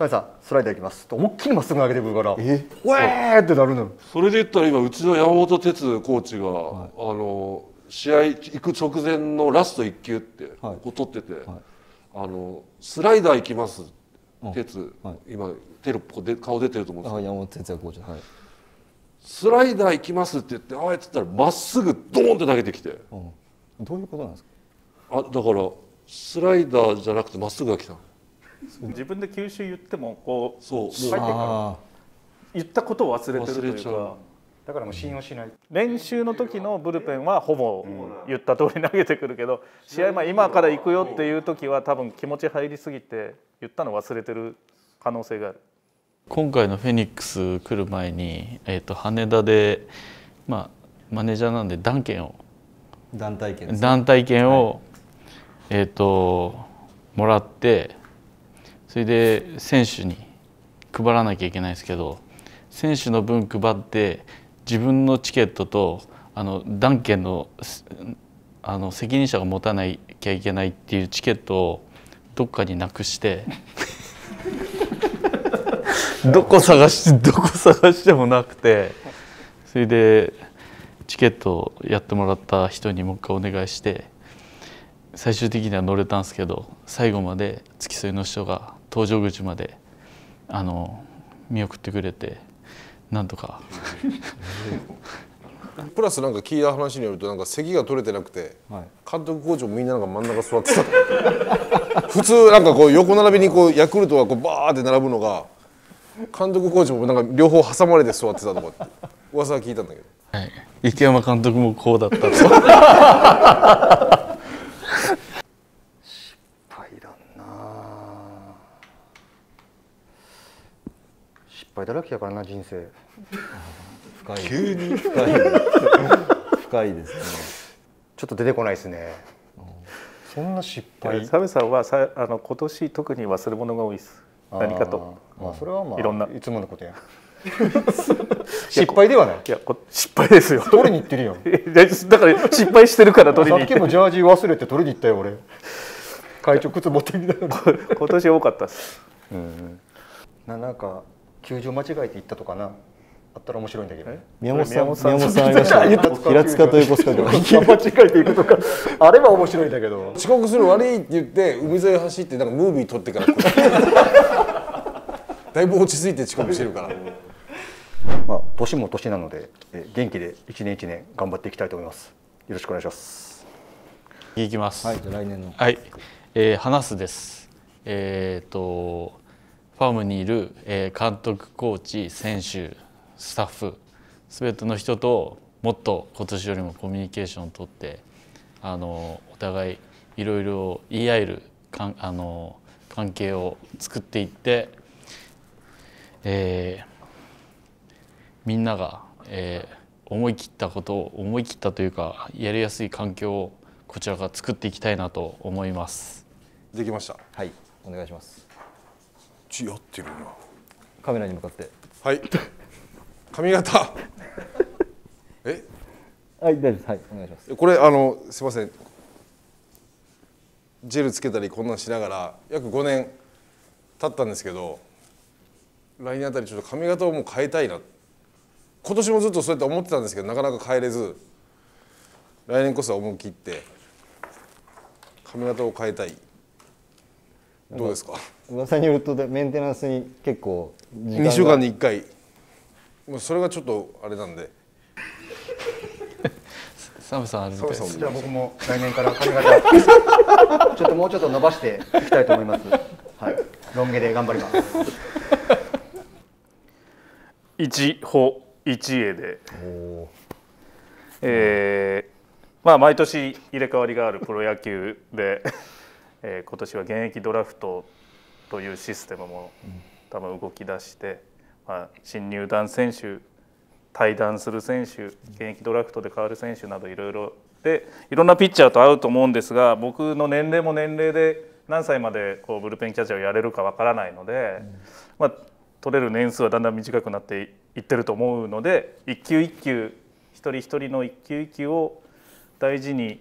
サメさんスライダーいきます」と思いっきりまっすぐ上げてくるから「えウェー!」ってなるのよ。それで言ったら今うちの山本哲コーチが、はい、あの試合行く直前のラストいっきゅうってこう取ってて、はいはい、あのスライダー行きます哲、はい、今テロップで顔出てると思うんですけど、はい、スライダー行きますって言ってああやってたらまっすぐドーンって投げてきて、うん、どういうことなんですかあだからスライダーじゃなくてまっすぐが来た自分で球種言ってもこうそう入ってから言ったことを忘れてるというか。だからもう信用しない。練習の時のブルペンはほぼ言った通り投げてくるけど、試合前今から行くよっていう時は多分気持ち入りすぎて言ったの忘れてる可能性がある。今回のフェニックス来る前に、えーと羽田で、まあ、マネージャーなんで団券を団体券ですね。団体券を、はい、えーともらって、それで選手に配らなきゃいけないんですけど、選手の分配って自分のチケットとあの団券の、あの責任者が持たなきゃいけないっていうチケットをどっかになくしてどこ探してどこ探してもなくて、それでチケットをやってもらった人にもう一回お願いして、最終的には乗れたんですけど、最後まで付き添いの人が搭乗口まであの見送ってくれて。なんとかプラスなんか聞いた話によると、なんか席が取れてなくて、はい、監督コーチもみんななんか真ん中座ってた普通なんかこう横並びにこうヤクルトがこうバーって並ぶのが、監督コーチもなんか両方挟まれて座ってたとかって噂は聞いたんだけど、はい、池山監督もこうだったと失敗だな、失敗だらけだからな人生。深い、急に深い深いですね。ちょっと出てこないですね。そんな失敗。サメさんはさあの今年特に忘れ物が多いです。何かと。まあそれはまあいろんないつものことや。失敗ではない。いや失敗ですよ。取りに行ってるよ。だから失敗してるから取りに行って。さっきもジャージ忘れて取りに行ったよ俺。会長靴持ってみたのに。今年多かったです。うん。ななんか球場間違えて行ったとかな。あったら面白いんだけどね。宮本さん、宮本さんありましたね。平塚と横須賀で間違えていくとかあれば面白いんだけど、遅刻する悪いって言って海沿い走ってなんかムービー撮ってからだいぶ落ち着いて遅刻してるからまあ年も年なので、え元気で一年一年頑張っていきたいと思います。よろしくお願いします。いきます。はい、じゃあ来年のはい、えー、話すです。えー、っとファームにいる監督、コーチ、選手、スタッフ全ての人ともっと今年よりもコミュニケーションをとって、あのお互いいろいろ言い合えるかんあの関係を作っていって、えー、みんなが、えー、思い切ったことを思い切ったというかやりやすい環境をこちらが作っていきたいなと思います。できました。はい、お願いします。ちやってるな。カメラに向かって。はい。髪型。え？はい、大丈夫です。はい、お願いします。これあのすみません。ジェルつけたりこんなんしながら約ごねん経ったんですけど、来年あたりちょっと髪型をもう変えたいな。今年もずっとそうやって思ってたんですけどなかなか変えれず、来年こそは思い切って髪型を変えたい。どうですか？噂によるとメンテナンスに結構時間がにしゅうかんにいっかい、それがちょっとあれなんでサムさんあるみたいです。じゃあ僕も来年から髪型ちょっともうちょっと伸ばしていきたいと思います。はい、ロン毛で頑張ります一歩一会で、えー、まあ毎年入れ替わりがあるプロ野球で、えー、今年は現役ドラフトというシステムも多分動き出して、まあ、新入団選手、退団する選手、現役ドラフトで変わる選手などいろいろで、いろんなピッチャーと会うと思うんですが、僕の年齢も年齢で何歳までこうブルペンキャッチャーをやれるかわからないので、まあ、取れる年数はだんだん短くなっていて。言ってると思うので、一球一球一人一人の一球一球を大事に、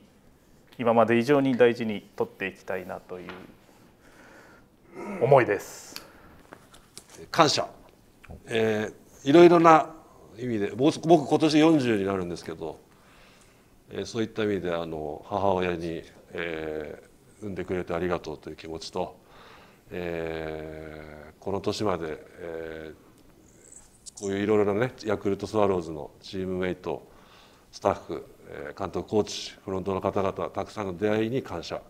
今まで以上に大事に取っていきたいなという思いです。感謝、えー、いろいろな意味で僕、僕今年よんじゅうになるんですけど、えー、そういった意味であの母親に、えー、産んでくれてありがとうという気持ちと、えー、この年まで、えーこういういろいろなね、ヤクルトスワローズのチームメイト、スタッフ、えー、監督、コーチ、フロントの方々、たくさんの出会いに感謝、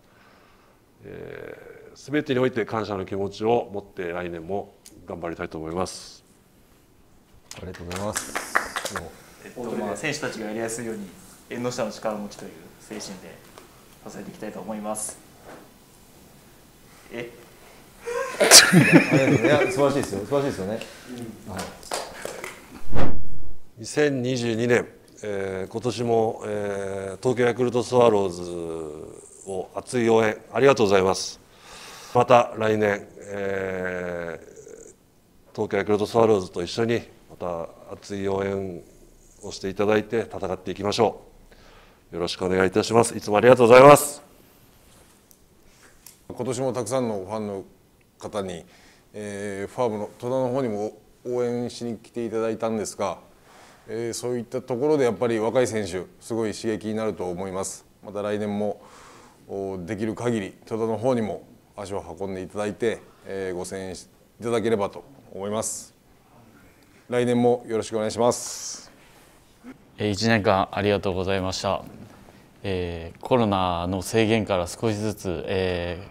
えー、全てにおいて感謝の気持ちを持って来年も頑張りたいと思います。ありがとうございます。えっとまあ、選手たちがやりやすいように縁の下の力持ちという精神で支えていきたいと思います。えいや、素晴らしいですよ。素晴らしいですよね。うん、はい、にせんにじゅうにねん、えー、今年も、えー、東京ヤクルトスワローズを熱い応援ありがとうございます。また来年、えー、東京ヤクルトスワローズと一緒にまた熱い応援をしていただいて戦っていきましょう。よろしくお願いいたします。いつもありがとうございます。今年もたくさんのファンの方に、えー、ファームの戸田の方にも応援しに来ていただいたんですが。えー、そういったところでやっぱり若い選手すごい刺激になると思います。また来年もできる限り戸田の方にも足を運んでいただいて、えー、ご声援いただければと思います。来年もよろしくお願いします。いちねんかんありがとうございました、えー、コロナの制限から少しずつ、えー、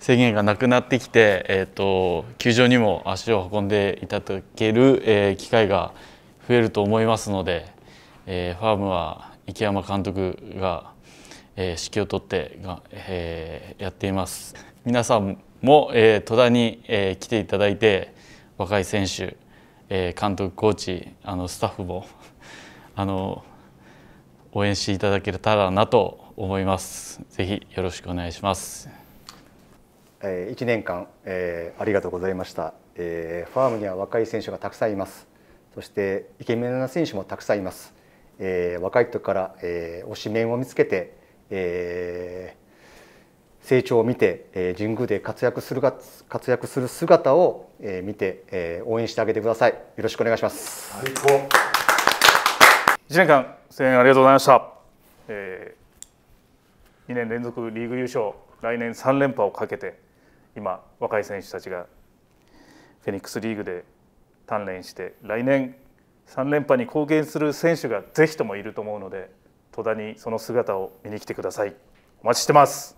制限がなくなってきて、えーと、球場にも足を運んでいただける、えー、機会が増えると思いますので、えー、ファームは池山監督が、えー、指揮を執ってが、えー、やっています。皆さんも、えー、戸田に、えー、来ていただいて、若い選手、えー、監督、コーチ、あのスタッフもあの応援していただけたらなと思います。ぜひよろしくお願いします。いちねんかん、えー、ありがとうございました、えー、ファームには若い選手がたくさんいます。そしてイケメンな選手もたくさんいます、えー、若い時から、えー、推しメンを見つけて、えー、成長を見て、えー、神宮で活躍するが活躍する姿を、えー、見て、えー、応援してあげてください。よろしくお願いします。最高。いちねんかん声援ありがとうございました、えー、にねんれんぞくリーグ優勝、来年さんれんぱをかけて今若い選手たちがフェニックスリーグで鍛錬して来年さんれんぱに貢献する選手がぜひともいると思うので、戸田にその姿を見に来てください。お待ちしてます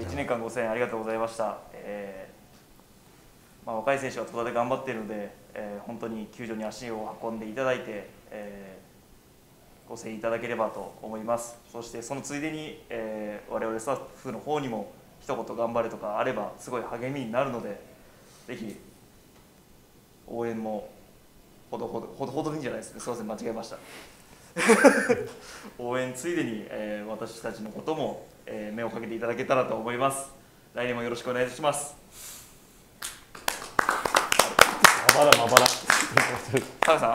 いちねんかんごせんえんありがとうございました、えーまあ、若い選手が戸田で頑張っているので、えー、本当に球場に足を運んでいただいて、えー、ご声援いただければと思います。そしてそのついでに、えー、我々スタッフの方にも一言頑張れとかあればすごい励みになるので、ぜひ応援もほどほどほどほどにじゃないですね、すみません間違えました応援ついでに、えー、私たちのことも、えー、目をかけていただけたらと思います。来年もよろしくお願いします。まばらまばら澤さん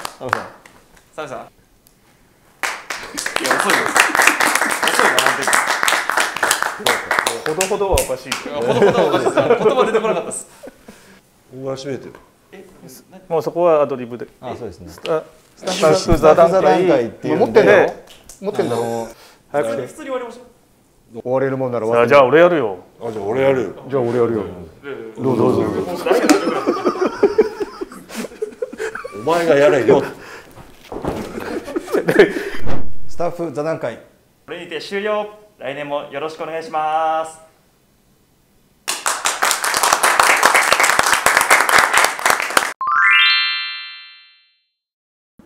澤さんいや遅いです遅いな、ほどほどはおかしい、ほどほどはおかしいです言葉出てこなかったです。ここが閉めてる、もうそこはアドリブで、あ、そうですね、スタッフ座談会っていうので持ってんだろ、早くて普通に終わりましょう。終われるもんなら終わる。じゃあ俺やるよ、じゃあ俺やるよ、じゃあ俺やるよ、どうぞどうぞ、お前がやれよ。スタッフ座談会これにて終了。来年もよろしくお願いします。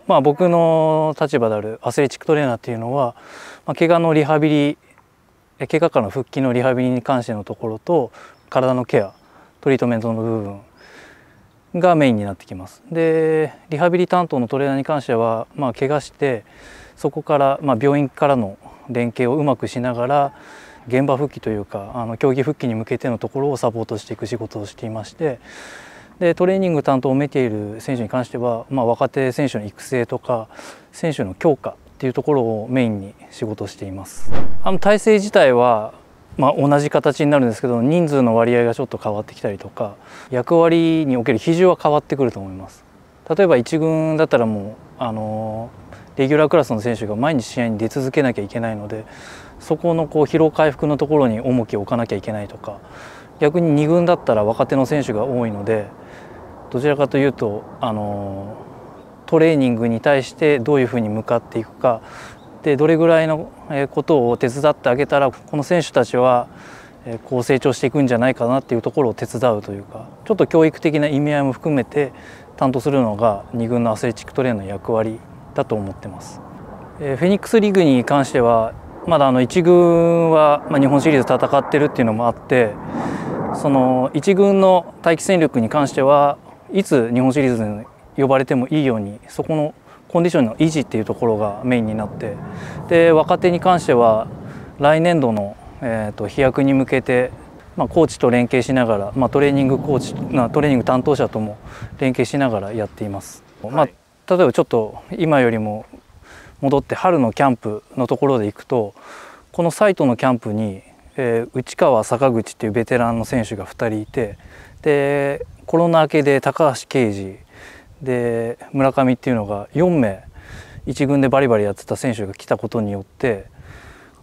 まあ僕の立場であるアスレチックトレーナーっていうのは、まあ、怪我のリハビリ、怪我からの復帰のリハビリに関してのところと体のケア、トリートメントの部分がメインになってきます。で、リハビリ担当のトレーナーに関しては、まあ怪我してそこから、まあ、病院からの連携をうまくしながら現場復帰というか、あの競技復帰に向けてのところをサポートしていく仕事をしていまして。でトレーニング担当を見ている選手に関しては、まあ、若手選手の育成とか選手の強化っていうところをメインに仕事しています。あの体制自体は、まあ、同じ形になるんですけど、人数の割合がちょっと変わってきたりとか、役割における比重は変わってくると思います。例えばいち軍だったらもうあのレギュラークラスの選手が毎日試合に出続けなきゃいけないので、そこのこう疲労回復のところに重きを置かなきゃいけないとか、逆にに軍だったら若手の選手が多いので、どちらかというとあのトレーニングに対してどういうふうに向かっていくかで、どれぐらいのことを手伝ってあげたらこの選手たちはこう成長していくんじゃないかなっていうところを手伝うというか、ちょっと教育的な意味合いも含めて担当するのがに軍のアスレチックトレーナーの役割だと思ってます。フェニックスリーグに関してはまだあのいち軍は日本シリーズ戦ってるっていうのもあって、そのいち軍の待機戦力に関してはいつ日本シリーズに呼ばれてもいいように、そこのコンディションの維持っていうところがメインになって、で若手に関しては来年度の、えーと、飛躍に向けて、まあ、コーチと連携しながら、まあ、トレーニングコーチなトレーニング担当者とも連携しながらやっています。はい、まあ、例えばちょっと今よりも戻って春のキャンプのところで行くと、このサイトのキャンプに、えー、内川坂口っていうベテランの選手がふたりいて、でコロナ明けで高橋奎二で村上っていうのがよん名いち軍でバリバリやってた選手が来たことによって、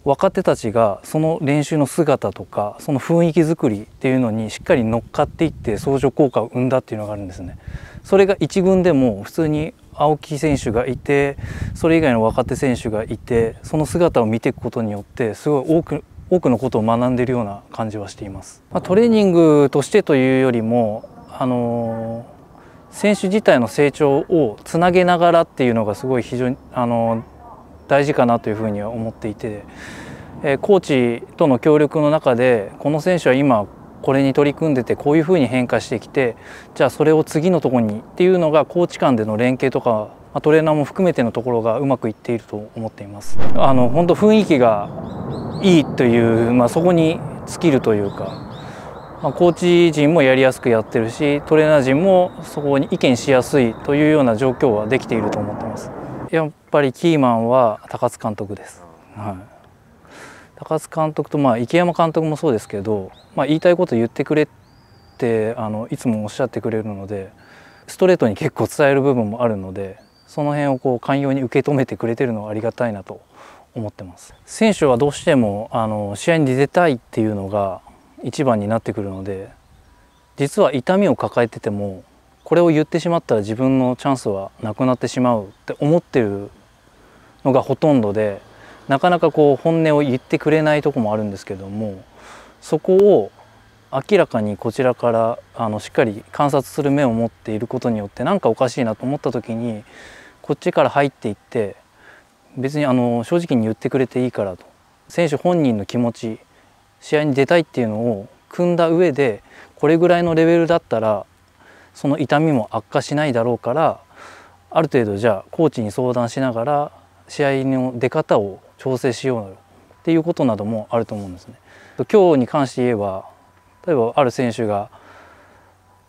若手たちがその練習の姿とかその雰囲気作りっていうのにしっかり乗っかっていって相乗効果を生んだっていうのがあるんですね。それがいち軍でも普通に青木選手がいて、それ以外の若手選手がいて、その姿を見ていくことによってすごい多く多くのことを学んでいるような感じはしています。まあ、トレーニングとしてというよりも、あのー、選手自体の成長をつなげながらっていうのがすごい非常に、あのー、大事かなというふうには思っていて、えー、コーチとの協力の中でこの選手は今これに取り組んでてこういうふうに変化してきて、じゃあそれを次のところにっていうのがコーチ間での連携とかトレーナーも含めてのところがうまくいっていると思っています。あの本当雰囲気がいいという、まあ、そこに尽きるというか、まあ、コーチ陣もやりやすくやってるし、トレーナー陣もそこに意見しやすいというような状況はできていると思ってます。やっぱりキーマンは高津監督です、はい、高津監督と、まあ、池山監督もそうですけど、まあ、言いたいこと言ってくれってあのいつもおっしゃってくれるので、ストレートに結構伝える部分もあるので、その辺をこう寛容に受け止めてくれてるのはありがたいなと思ってます。選手はどうしてもあの試合に出たいっていうのが一番になってくるので、実は痛みを抱えててもこれを言ってしまったら自分のチャンスはなくなってしまうって思ってるのがほとんどで、なかなかこう本音を言ってくれないとこもあるんですけども、そこを明らかにこちらからあのしっかり観察する目を持っていることによって、何かおかしいなと思った時にこっちから入っていって、別にあの正直に言ってくれていいからと、選手本人の気持ち、試合に出たいっていうのを組んだ上で、これぐらいのレベルだったらその痛みも悪化しないだろうから、ある程度じゃあコーチに相談しながら試合の出方を調整しようっていうことなどもあると思うんですね。今日に関して言えば、例えばある選手が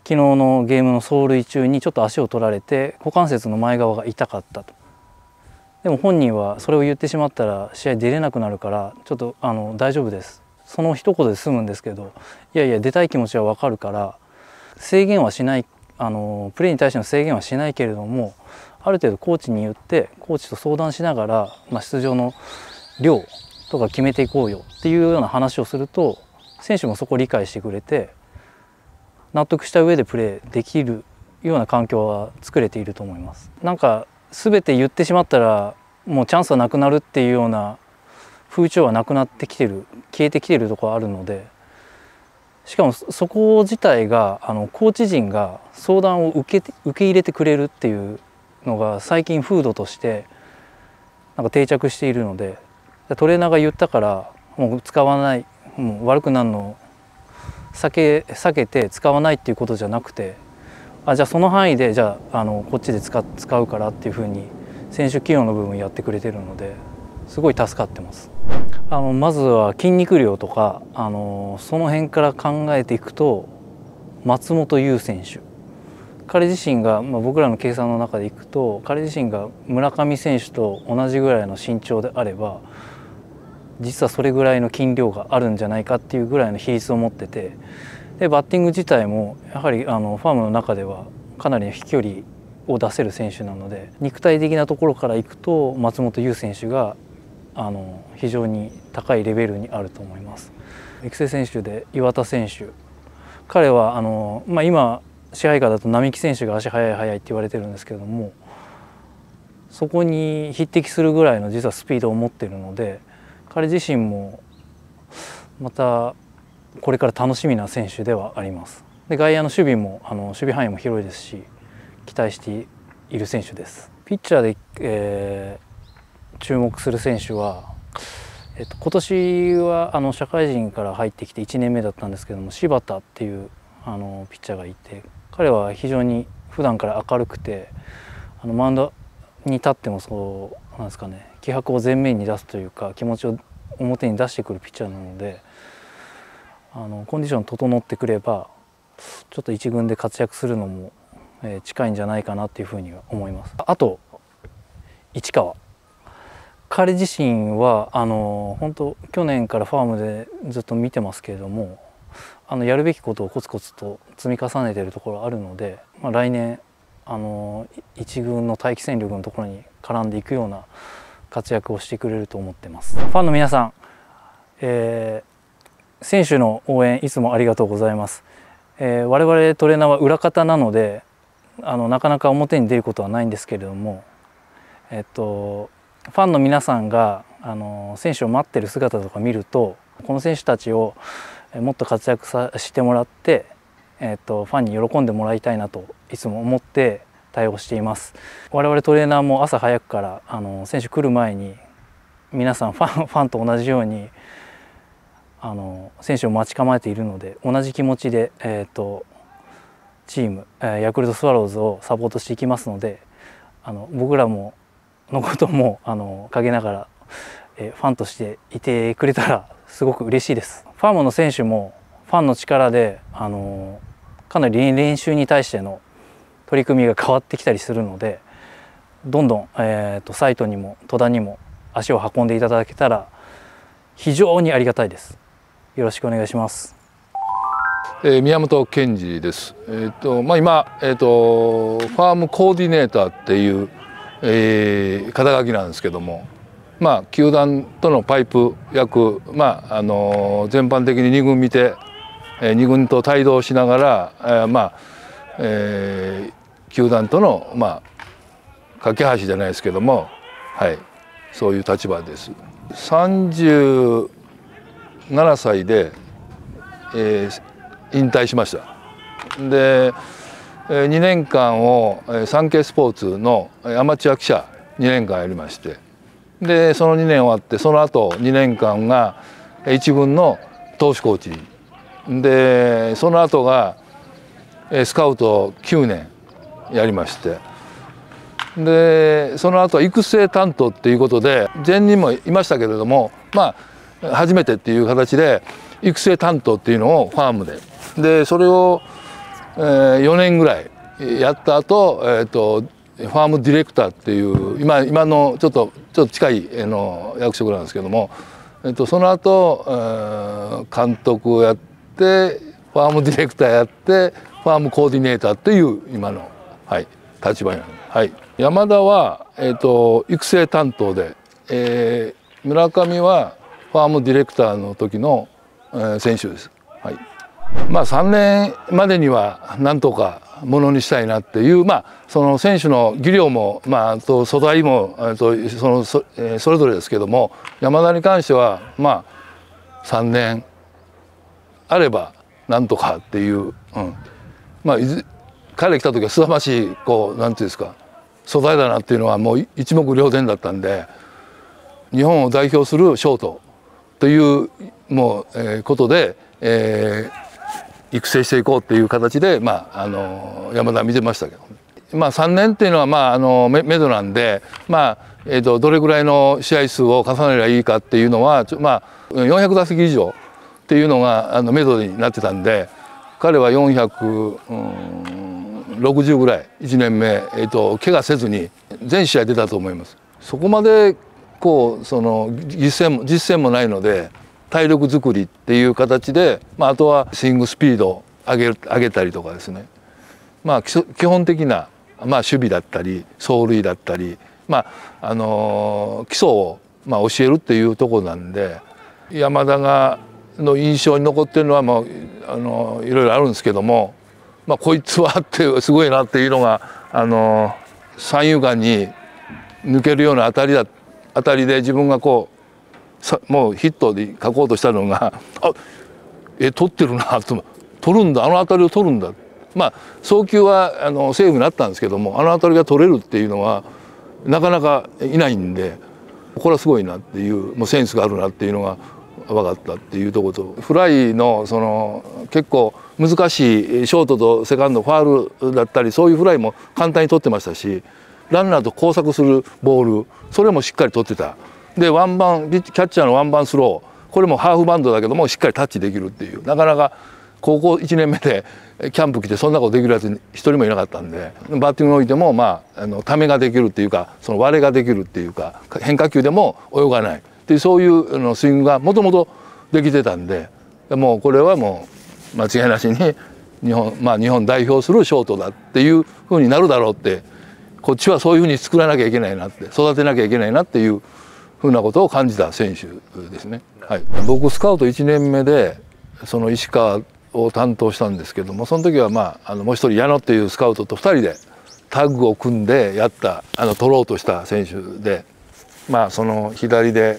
昨日のゲームの走塁中にちょっと足を取られて股関節の前側が痛かったと。でも本人はそれを言ってしまったら試合出れなくなるから、ちょっとあの大丈夫です、その一言で済むんですけど、いやいや出たい気持ちは分かるから制限はしない、あのプレーに対しての制限はしないけれども、ある程度コーチに言ってコーチと相談しながら、まあ、出場の量とか決めていこうよっていうような話をすると、選手もそこを理解してくれて納得した上でプレーできるような環境は作れていると思います。なんか全て言ってしまったらもうチャンスはなくなるっていうような風潮はなくなってきてる、消えてきてるところあるので、しかもそこ自体があのコーチ陣が相談を受け、受け入れてくれるっていうのが最近風土としてなんか定着しているので、トレーナーが言ったからもう使わない、もう悪くなるのを避け、避けて使わないっていうことじゃなくて、あじゃあその範囲でじゃあ、あのこっちで使、使うからっていうふうに選手起用の部分やってくれてるので、すごい助かってます。あのまずは筋肉量とか、あのその辺から考えていくと、松本優選手、彼自身が、まあ、僕らの計算の中でいくと彼自身が村上選手と同じぐらいの身長であれば、実はそれぐらいの筋量があるんじゃないかっていうぐらいの比率を持ってて、でバッティング自体もやはりあのファームの中ではかなりの飛距離を出せる選手なので、肉体的なところからいくと松本優選手があの非常に高いレベルにあると思います。育成選手で岩田選手、彼はあの、まあ、今支配下だと並木選手が足速い速いって言われてるんですけども、そこに匹敵するぐらいの実はスピードを持っているので、彼自身もまたこれから楽しみな選手ではあります。で外野の守備もあの守備範囲も広いですし、期待している選手です。ピッチャーで、えー、注目する選手は、えっと、今年はあの社会人から入ってきていちねんめだったんですけども、柴田っていうあのピッチャーがいて、彼は非常に普段から明るくて、あのマウンドに立ってもそうなんですかね、気迫を前面に出すというか気持ちを表に出してくるピッチャーなので、あのコンディション整ってくればちょっと一軍で活躍するのも近いんじゃないかなっていうふうには思います。あと市川、彼自身はあの本当去年からファームでずっと見てますけれども、あのやるべきことをコツコツと積み重ねているところあるので、まあ、来年あの一軍の待機戦力のところに絡んでいくような活躍をしてくれると思ってます。ファンの皆さん、えー、選手の応援いつもありがとうございます。えー、我々トレーナーは裏方なので、あのなかなか表に出ることはないんですけれども、えっとファンの皆さんがあの選手を待ってる姿とか見ると、この選手たちをもっと活躍さしてもらって、えっとファンに喜んでもらいたいなといつも思って。対応しています。我々トレーナーも朝早くからあの選手来る前に皆さんファン、ファンと同じようにあの選手を待ち構えているので、同じ気持ちで、えー、とチーム、えー、ヤクルトスワローズをサポートしていきますので、あの僕らものこともあの陰ながら、えー、ファンとしていてくれたらすごく嬉しいです。ファームの選手もファンの力であのかなり練習に対しての取り組みが変わってきたりするので、どんどん、えーと、サイトにも戸田にも足を運んでいただけたら非常にありがたいです。よろしくお願いします。えー、宮本健二です。えーとまあ、今、えーとファームコーディネーターっていう、えー、肩書きなんですけども、まあ、球団とのパイプ役、まああのー、全般的ににぐん見て、えー、にぐんと帯同しながら、えー、まあ、えー球団との、まあ、架け橋じゃないですけども、はい、そういう立場です。さんじゅうななさいで、えー、引退しました。でにねんかんをサンケイスポーツのアマチュア記者にねんかんやりまして、でそのにねん終わってその後にねんかんが一軍の投手コーチで、その後がスカウトきゅうねんやりまして、でその後育成担当っていうことで、前任もいましたけれども、まあ初めてっていう形で育成担当っていうのをファームででそれをよねんぐらいやった後、えっとファームディレクターっていう今今のちょっとちょっと近いの役職なんですけども、えっとその後監督をやってファームディレクターやってファームコーディネーターっていう今の、はい、立場になる。はい、山田は、えー、と育成担当で、えー、村上はファームディレクターの時の、えー、選手です、はい。まあさんねんまでにはなんとかものにしたいなっていう、まあ、その選手の技量も、まあ、あと素材もあとその そ,、えー、それぞれですけども、山田に関しては、まあ、さんねんあればなんとかっていう、うん、まあいず彼が来た時はすさまじいこうなんていうんですか素材だなっていうのはもう一目瞭然だったんで、日本を代表するショートというもう、えー、ことで、えー、育成していこうっていう形で、まあ、あの山田は見てましたけど、まあ、さんねんっていうのは、まあ、あのめどなんで、まあえー、とどれぐらいの試合数を重ねればいいかっていうのは、まあ、よんひゃくだせき以上っていうのがあのめどになってたんで、彼はよんひゃくろくじゅうぐらいいちねんめ、えー、と怪我せずに全試合出たと思います。そこまでこうその実践も実践もないので体力作りっていう形で、まあ、あとはスイングスピードを上げる上げたりとかですね、まあ、基本的な、まあ、守備だったり走塁だったり、まああのー、基礎を、まあ、教えるっていうところなんで、山田がの印象に残ってるのは、まあ、あのいろいろあるんですけども。まあこいつはってすごいなっていうのが、あの三遊間に抜けるような当たりだ当たりで自分がこうさもうヒットで書こうとしたのが「あえ取ってるな」と「取るんだあの当たりを取るんだ」まあ送球はあのセーフになったんですけども、あの当たりが取れるっていうのはなかなかいないんで、これはすごいなっていう、もうセンスがあるなっていうのが分かったっていうところと、フライのその結構難しいショートとセカンドファウルだったりそういうフライも簡単に取ってましたし、ランナーと交錯するボールそれもしっかり取ってた。でワンバンキャッチャーのワンバンスロー、これもハーフバウンドだけどもしっかりタッチできるっていう、なかなか高校いちねんめでキャンプ来てそんなことできるやつ一人もいなかったんで、バッティングにおいてもまああのためができるっていうか、その割れができるっていうか、変化球でも泳がない。でそういうのスイングがもともとできてたんで、もうこれはもう間違いなしに日本、まあ、日本代表するショートだっていうふうになるだろうって、こっちはそういうふうに作らなきゃいけないなって育てなきゃいけないなっていうふうなことを感じた選手ですね。はい、僕スカウトいちねんめでその石川を担当したんですけども、その時は、まあ、あのもう一人矢野っていうスカウトとふたりでタッグを組んでやったあの取ろうとした選手で、まあその左で。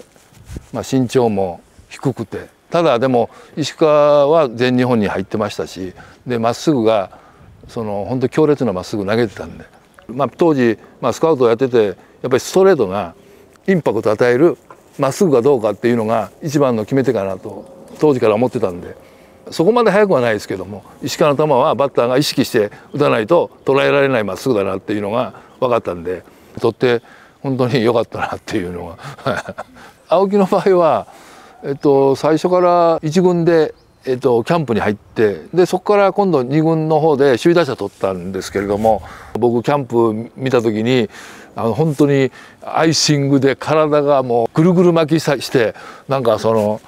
まあ身長も低くて、ただでも石川は全日本に入ってましたし、でまっすぐがその本当に強烈なまっすぐ投げてたんで、まあ、当時、まあ、スカウトをやっててやっぱりストレートがインパクトを与えるまっすぐかどうかっていうのが一番の決め手かなと当時から思ってたんで、そこまで速くはないですけども、石川の球はバッターが意識して打たないと捉えられないまっすぐだなっていうのが分かったんで、とって本当に良かったなっていうのが。青木の場合は、えっと、最初からいちぐんで、えっと、キャンプに入って、でそこから今度にぐんの方で首位打者取ったんですけれども、僕キャンプ見た時にあの本当にアイシングで体がもうぐるぐる巻きしてなんかその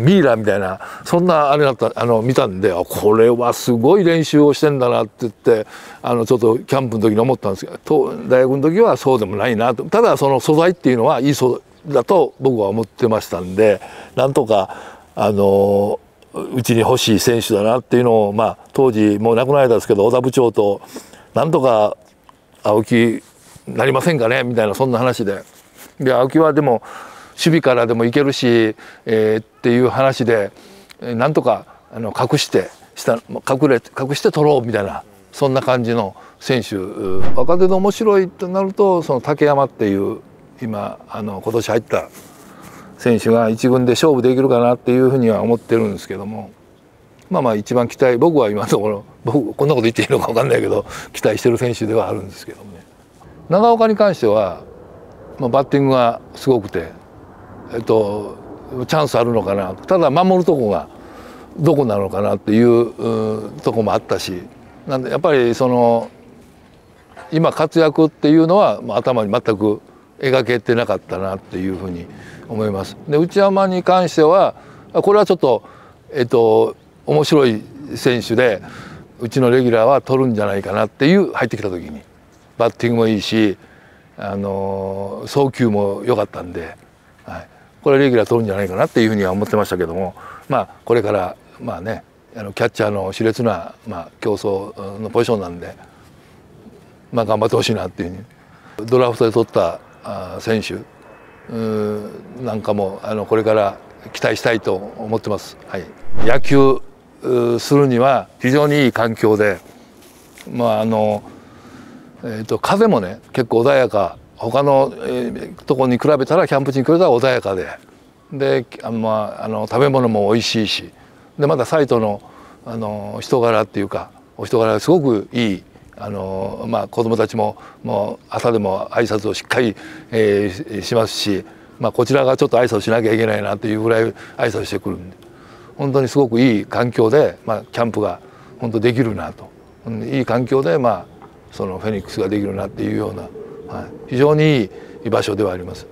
ミイラみたいなそんなあれだったあの見たんで、これはすごい練習をしてんだなって言って、あのちょっとキャンプの時に思ったんですけど、大学の時はそうでもないなと。ただその素材っていうのはいい素材だと僕は思ってましたんで、なんとかあのうちに欲しい選手だなっていうのを、まあ、当時もう亡くなられたんですけど小田部長となんとか青木なりませんかねみたいなそんな話で、で青木はでも守備からでもいけるし、えー、っていう話でなんとかあの隠して下隠れ隠して取ろうみたいな、そんな感じの選手。若手で面白いとなると、その竹山っていう今あの今年入った選手が一軍で勝負できるかなっていうふうには思ってるんですけども、まあまあ一番期待、僕は今のところ、僕こんなこと言っていいのか分かんないけど期待してる選手ではあるんですけどもね。長岡に関しては、まあ、バッティングがすごくて、えっと、チャンスあるのかな、ただ守るとこがどこなのかなっていうとこもあったし、なんでやっぱりその今活躍っていうのは、まあ、頭に全く描けてなかったなっていうふうに思います。で、内山に関してはこれはちょっと、えっと、面白い選手でうちのレギュラーは取るんじゃないかなっていう、入ってきた時にバッティングもいいし、あの送球も良かったんで、はい、これレギュラー取るんじゃないかなっていうふうには思ってましたけども、まあ、これからまあね、あのキャッチャーの熾烈な、まあ、競争のポジションなんで、まあ、頑張ってほしいなっていうふうに。ドラフトで取った選手なんかもあのこれから期待したいと思ってます。はい、野球するには非常にいい環境で、まああのえー、と風もね結構穏やか、他の、えー、とこに比べたら、キャンプ地に比べたら穏やかで、であの、まあ、あの食べ物も美味しいし、でまたサイトの、あの人柄っていうか、お人柄がすごくいい。あのまあ、子どもたち も, もう朝でも挨拶をしっかり、えー、しますし、まあ、こちらがちょっと挨拶しなきゃいけないなというぐらい挨拶してくるんで、本当にすごくいい環境で、まあ、キャンプが本当できるなと、いい環境で、まあ、そのフェニックスができるなっていうような、はい、非常にいい場所ではあります。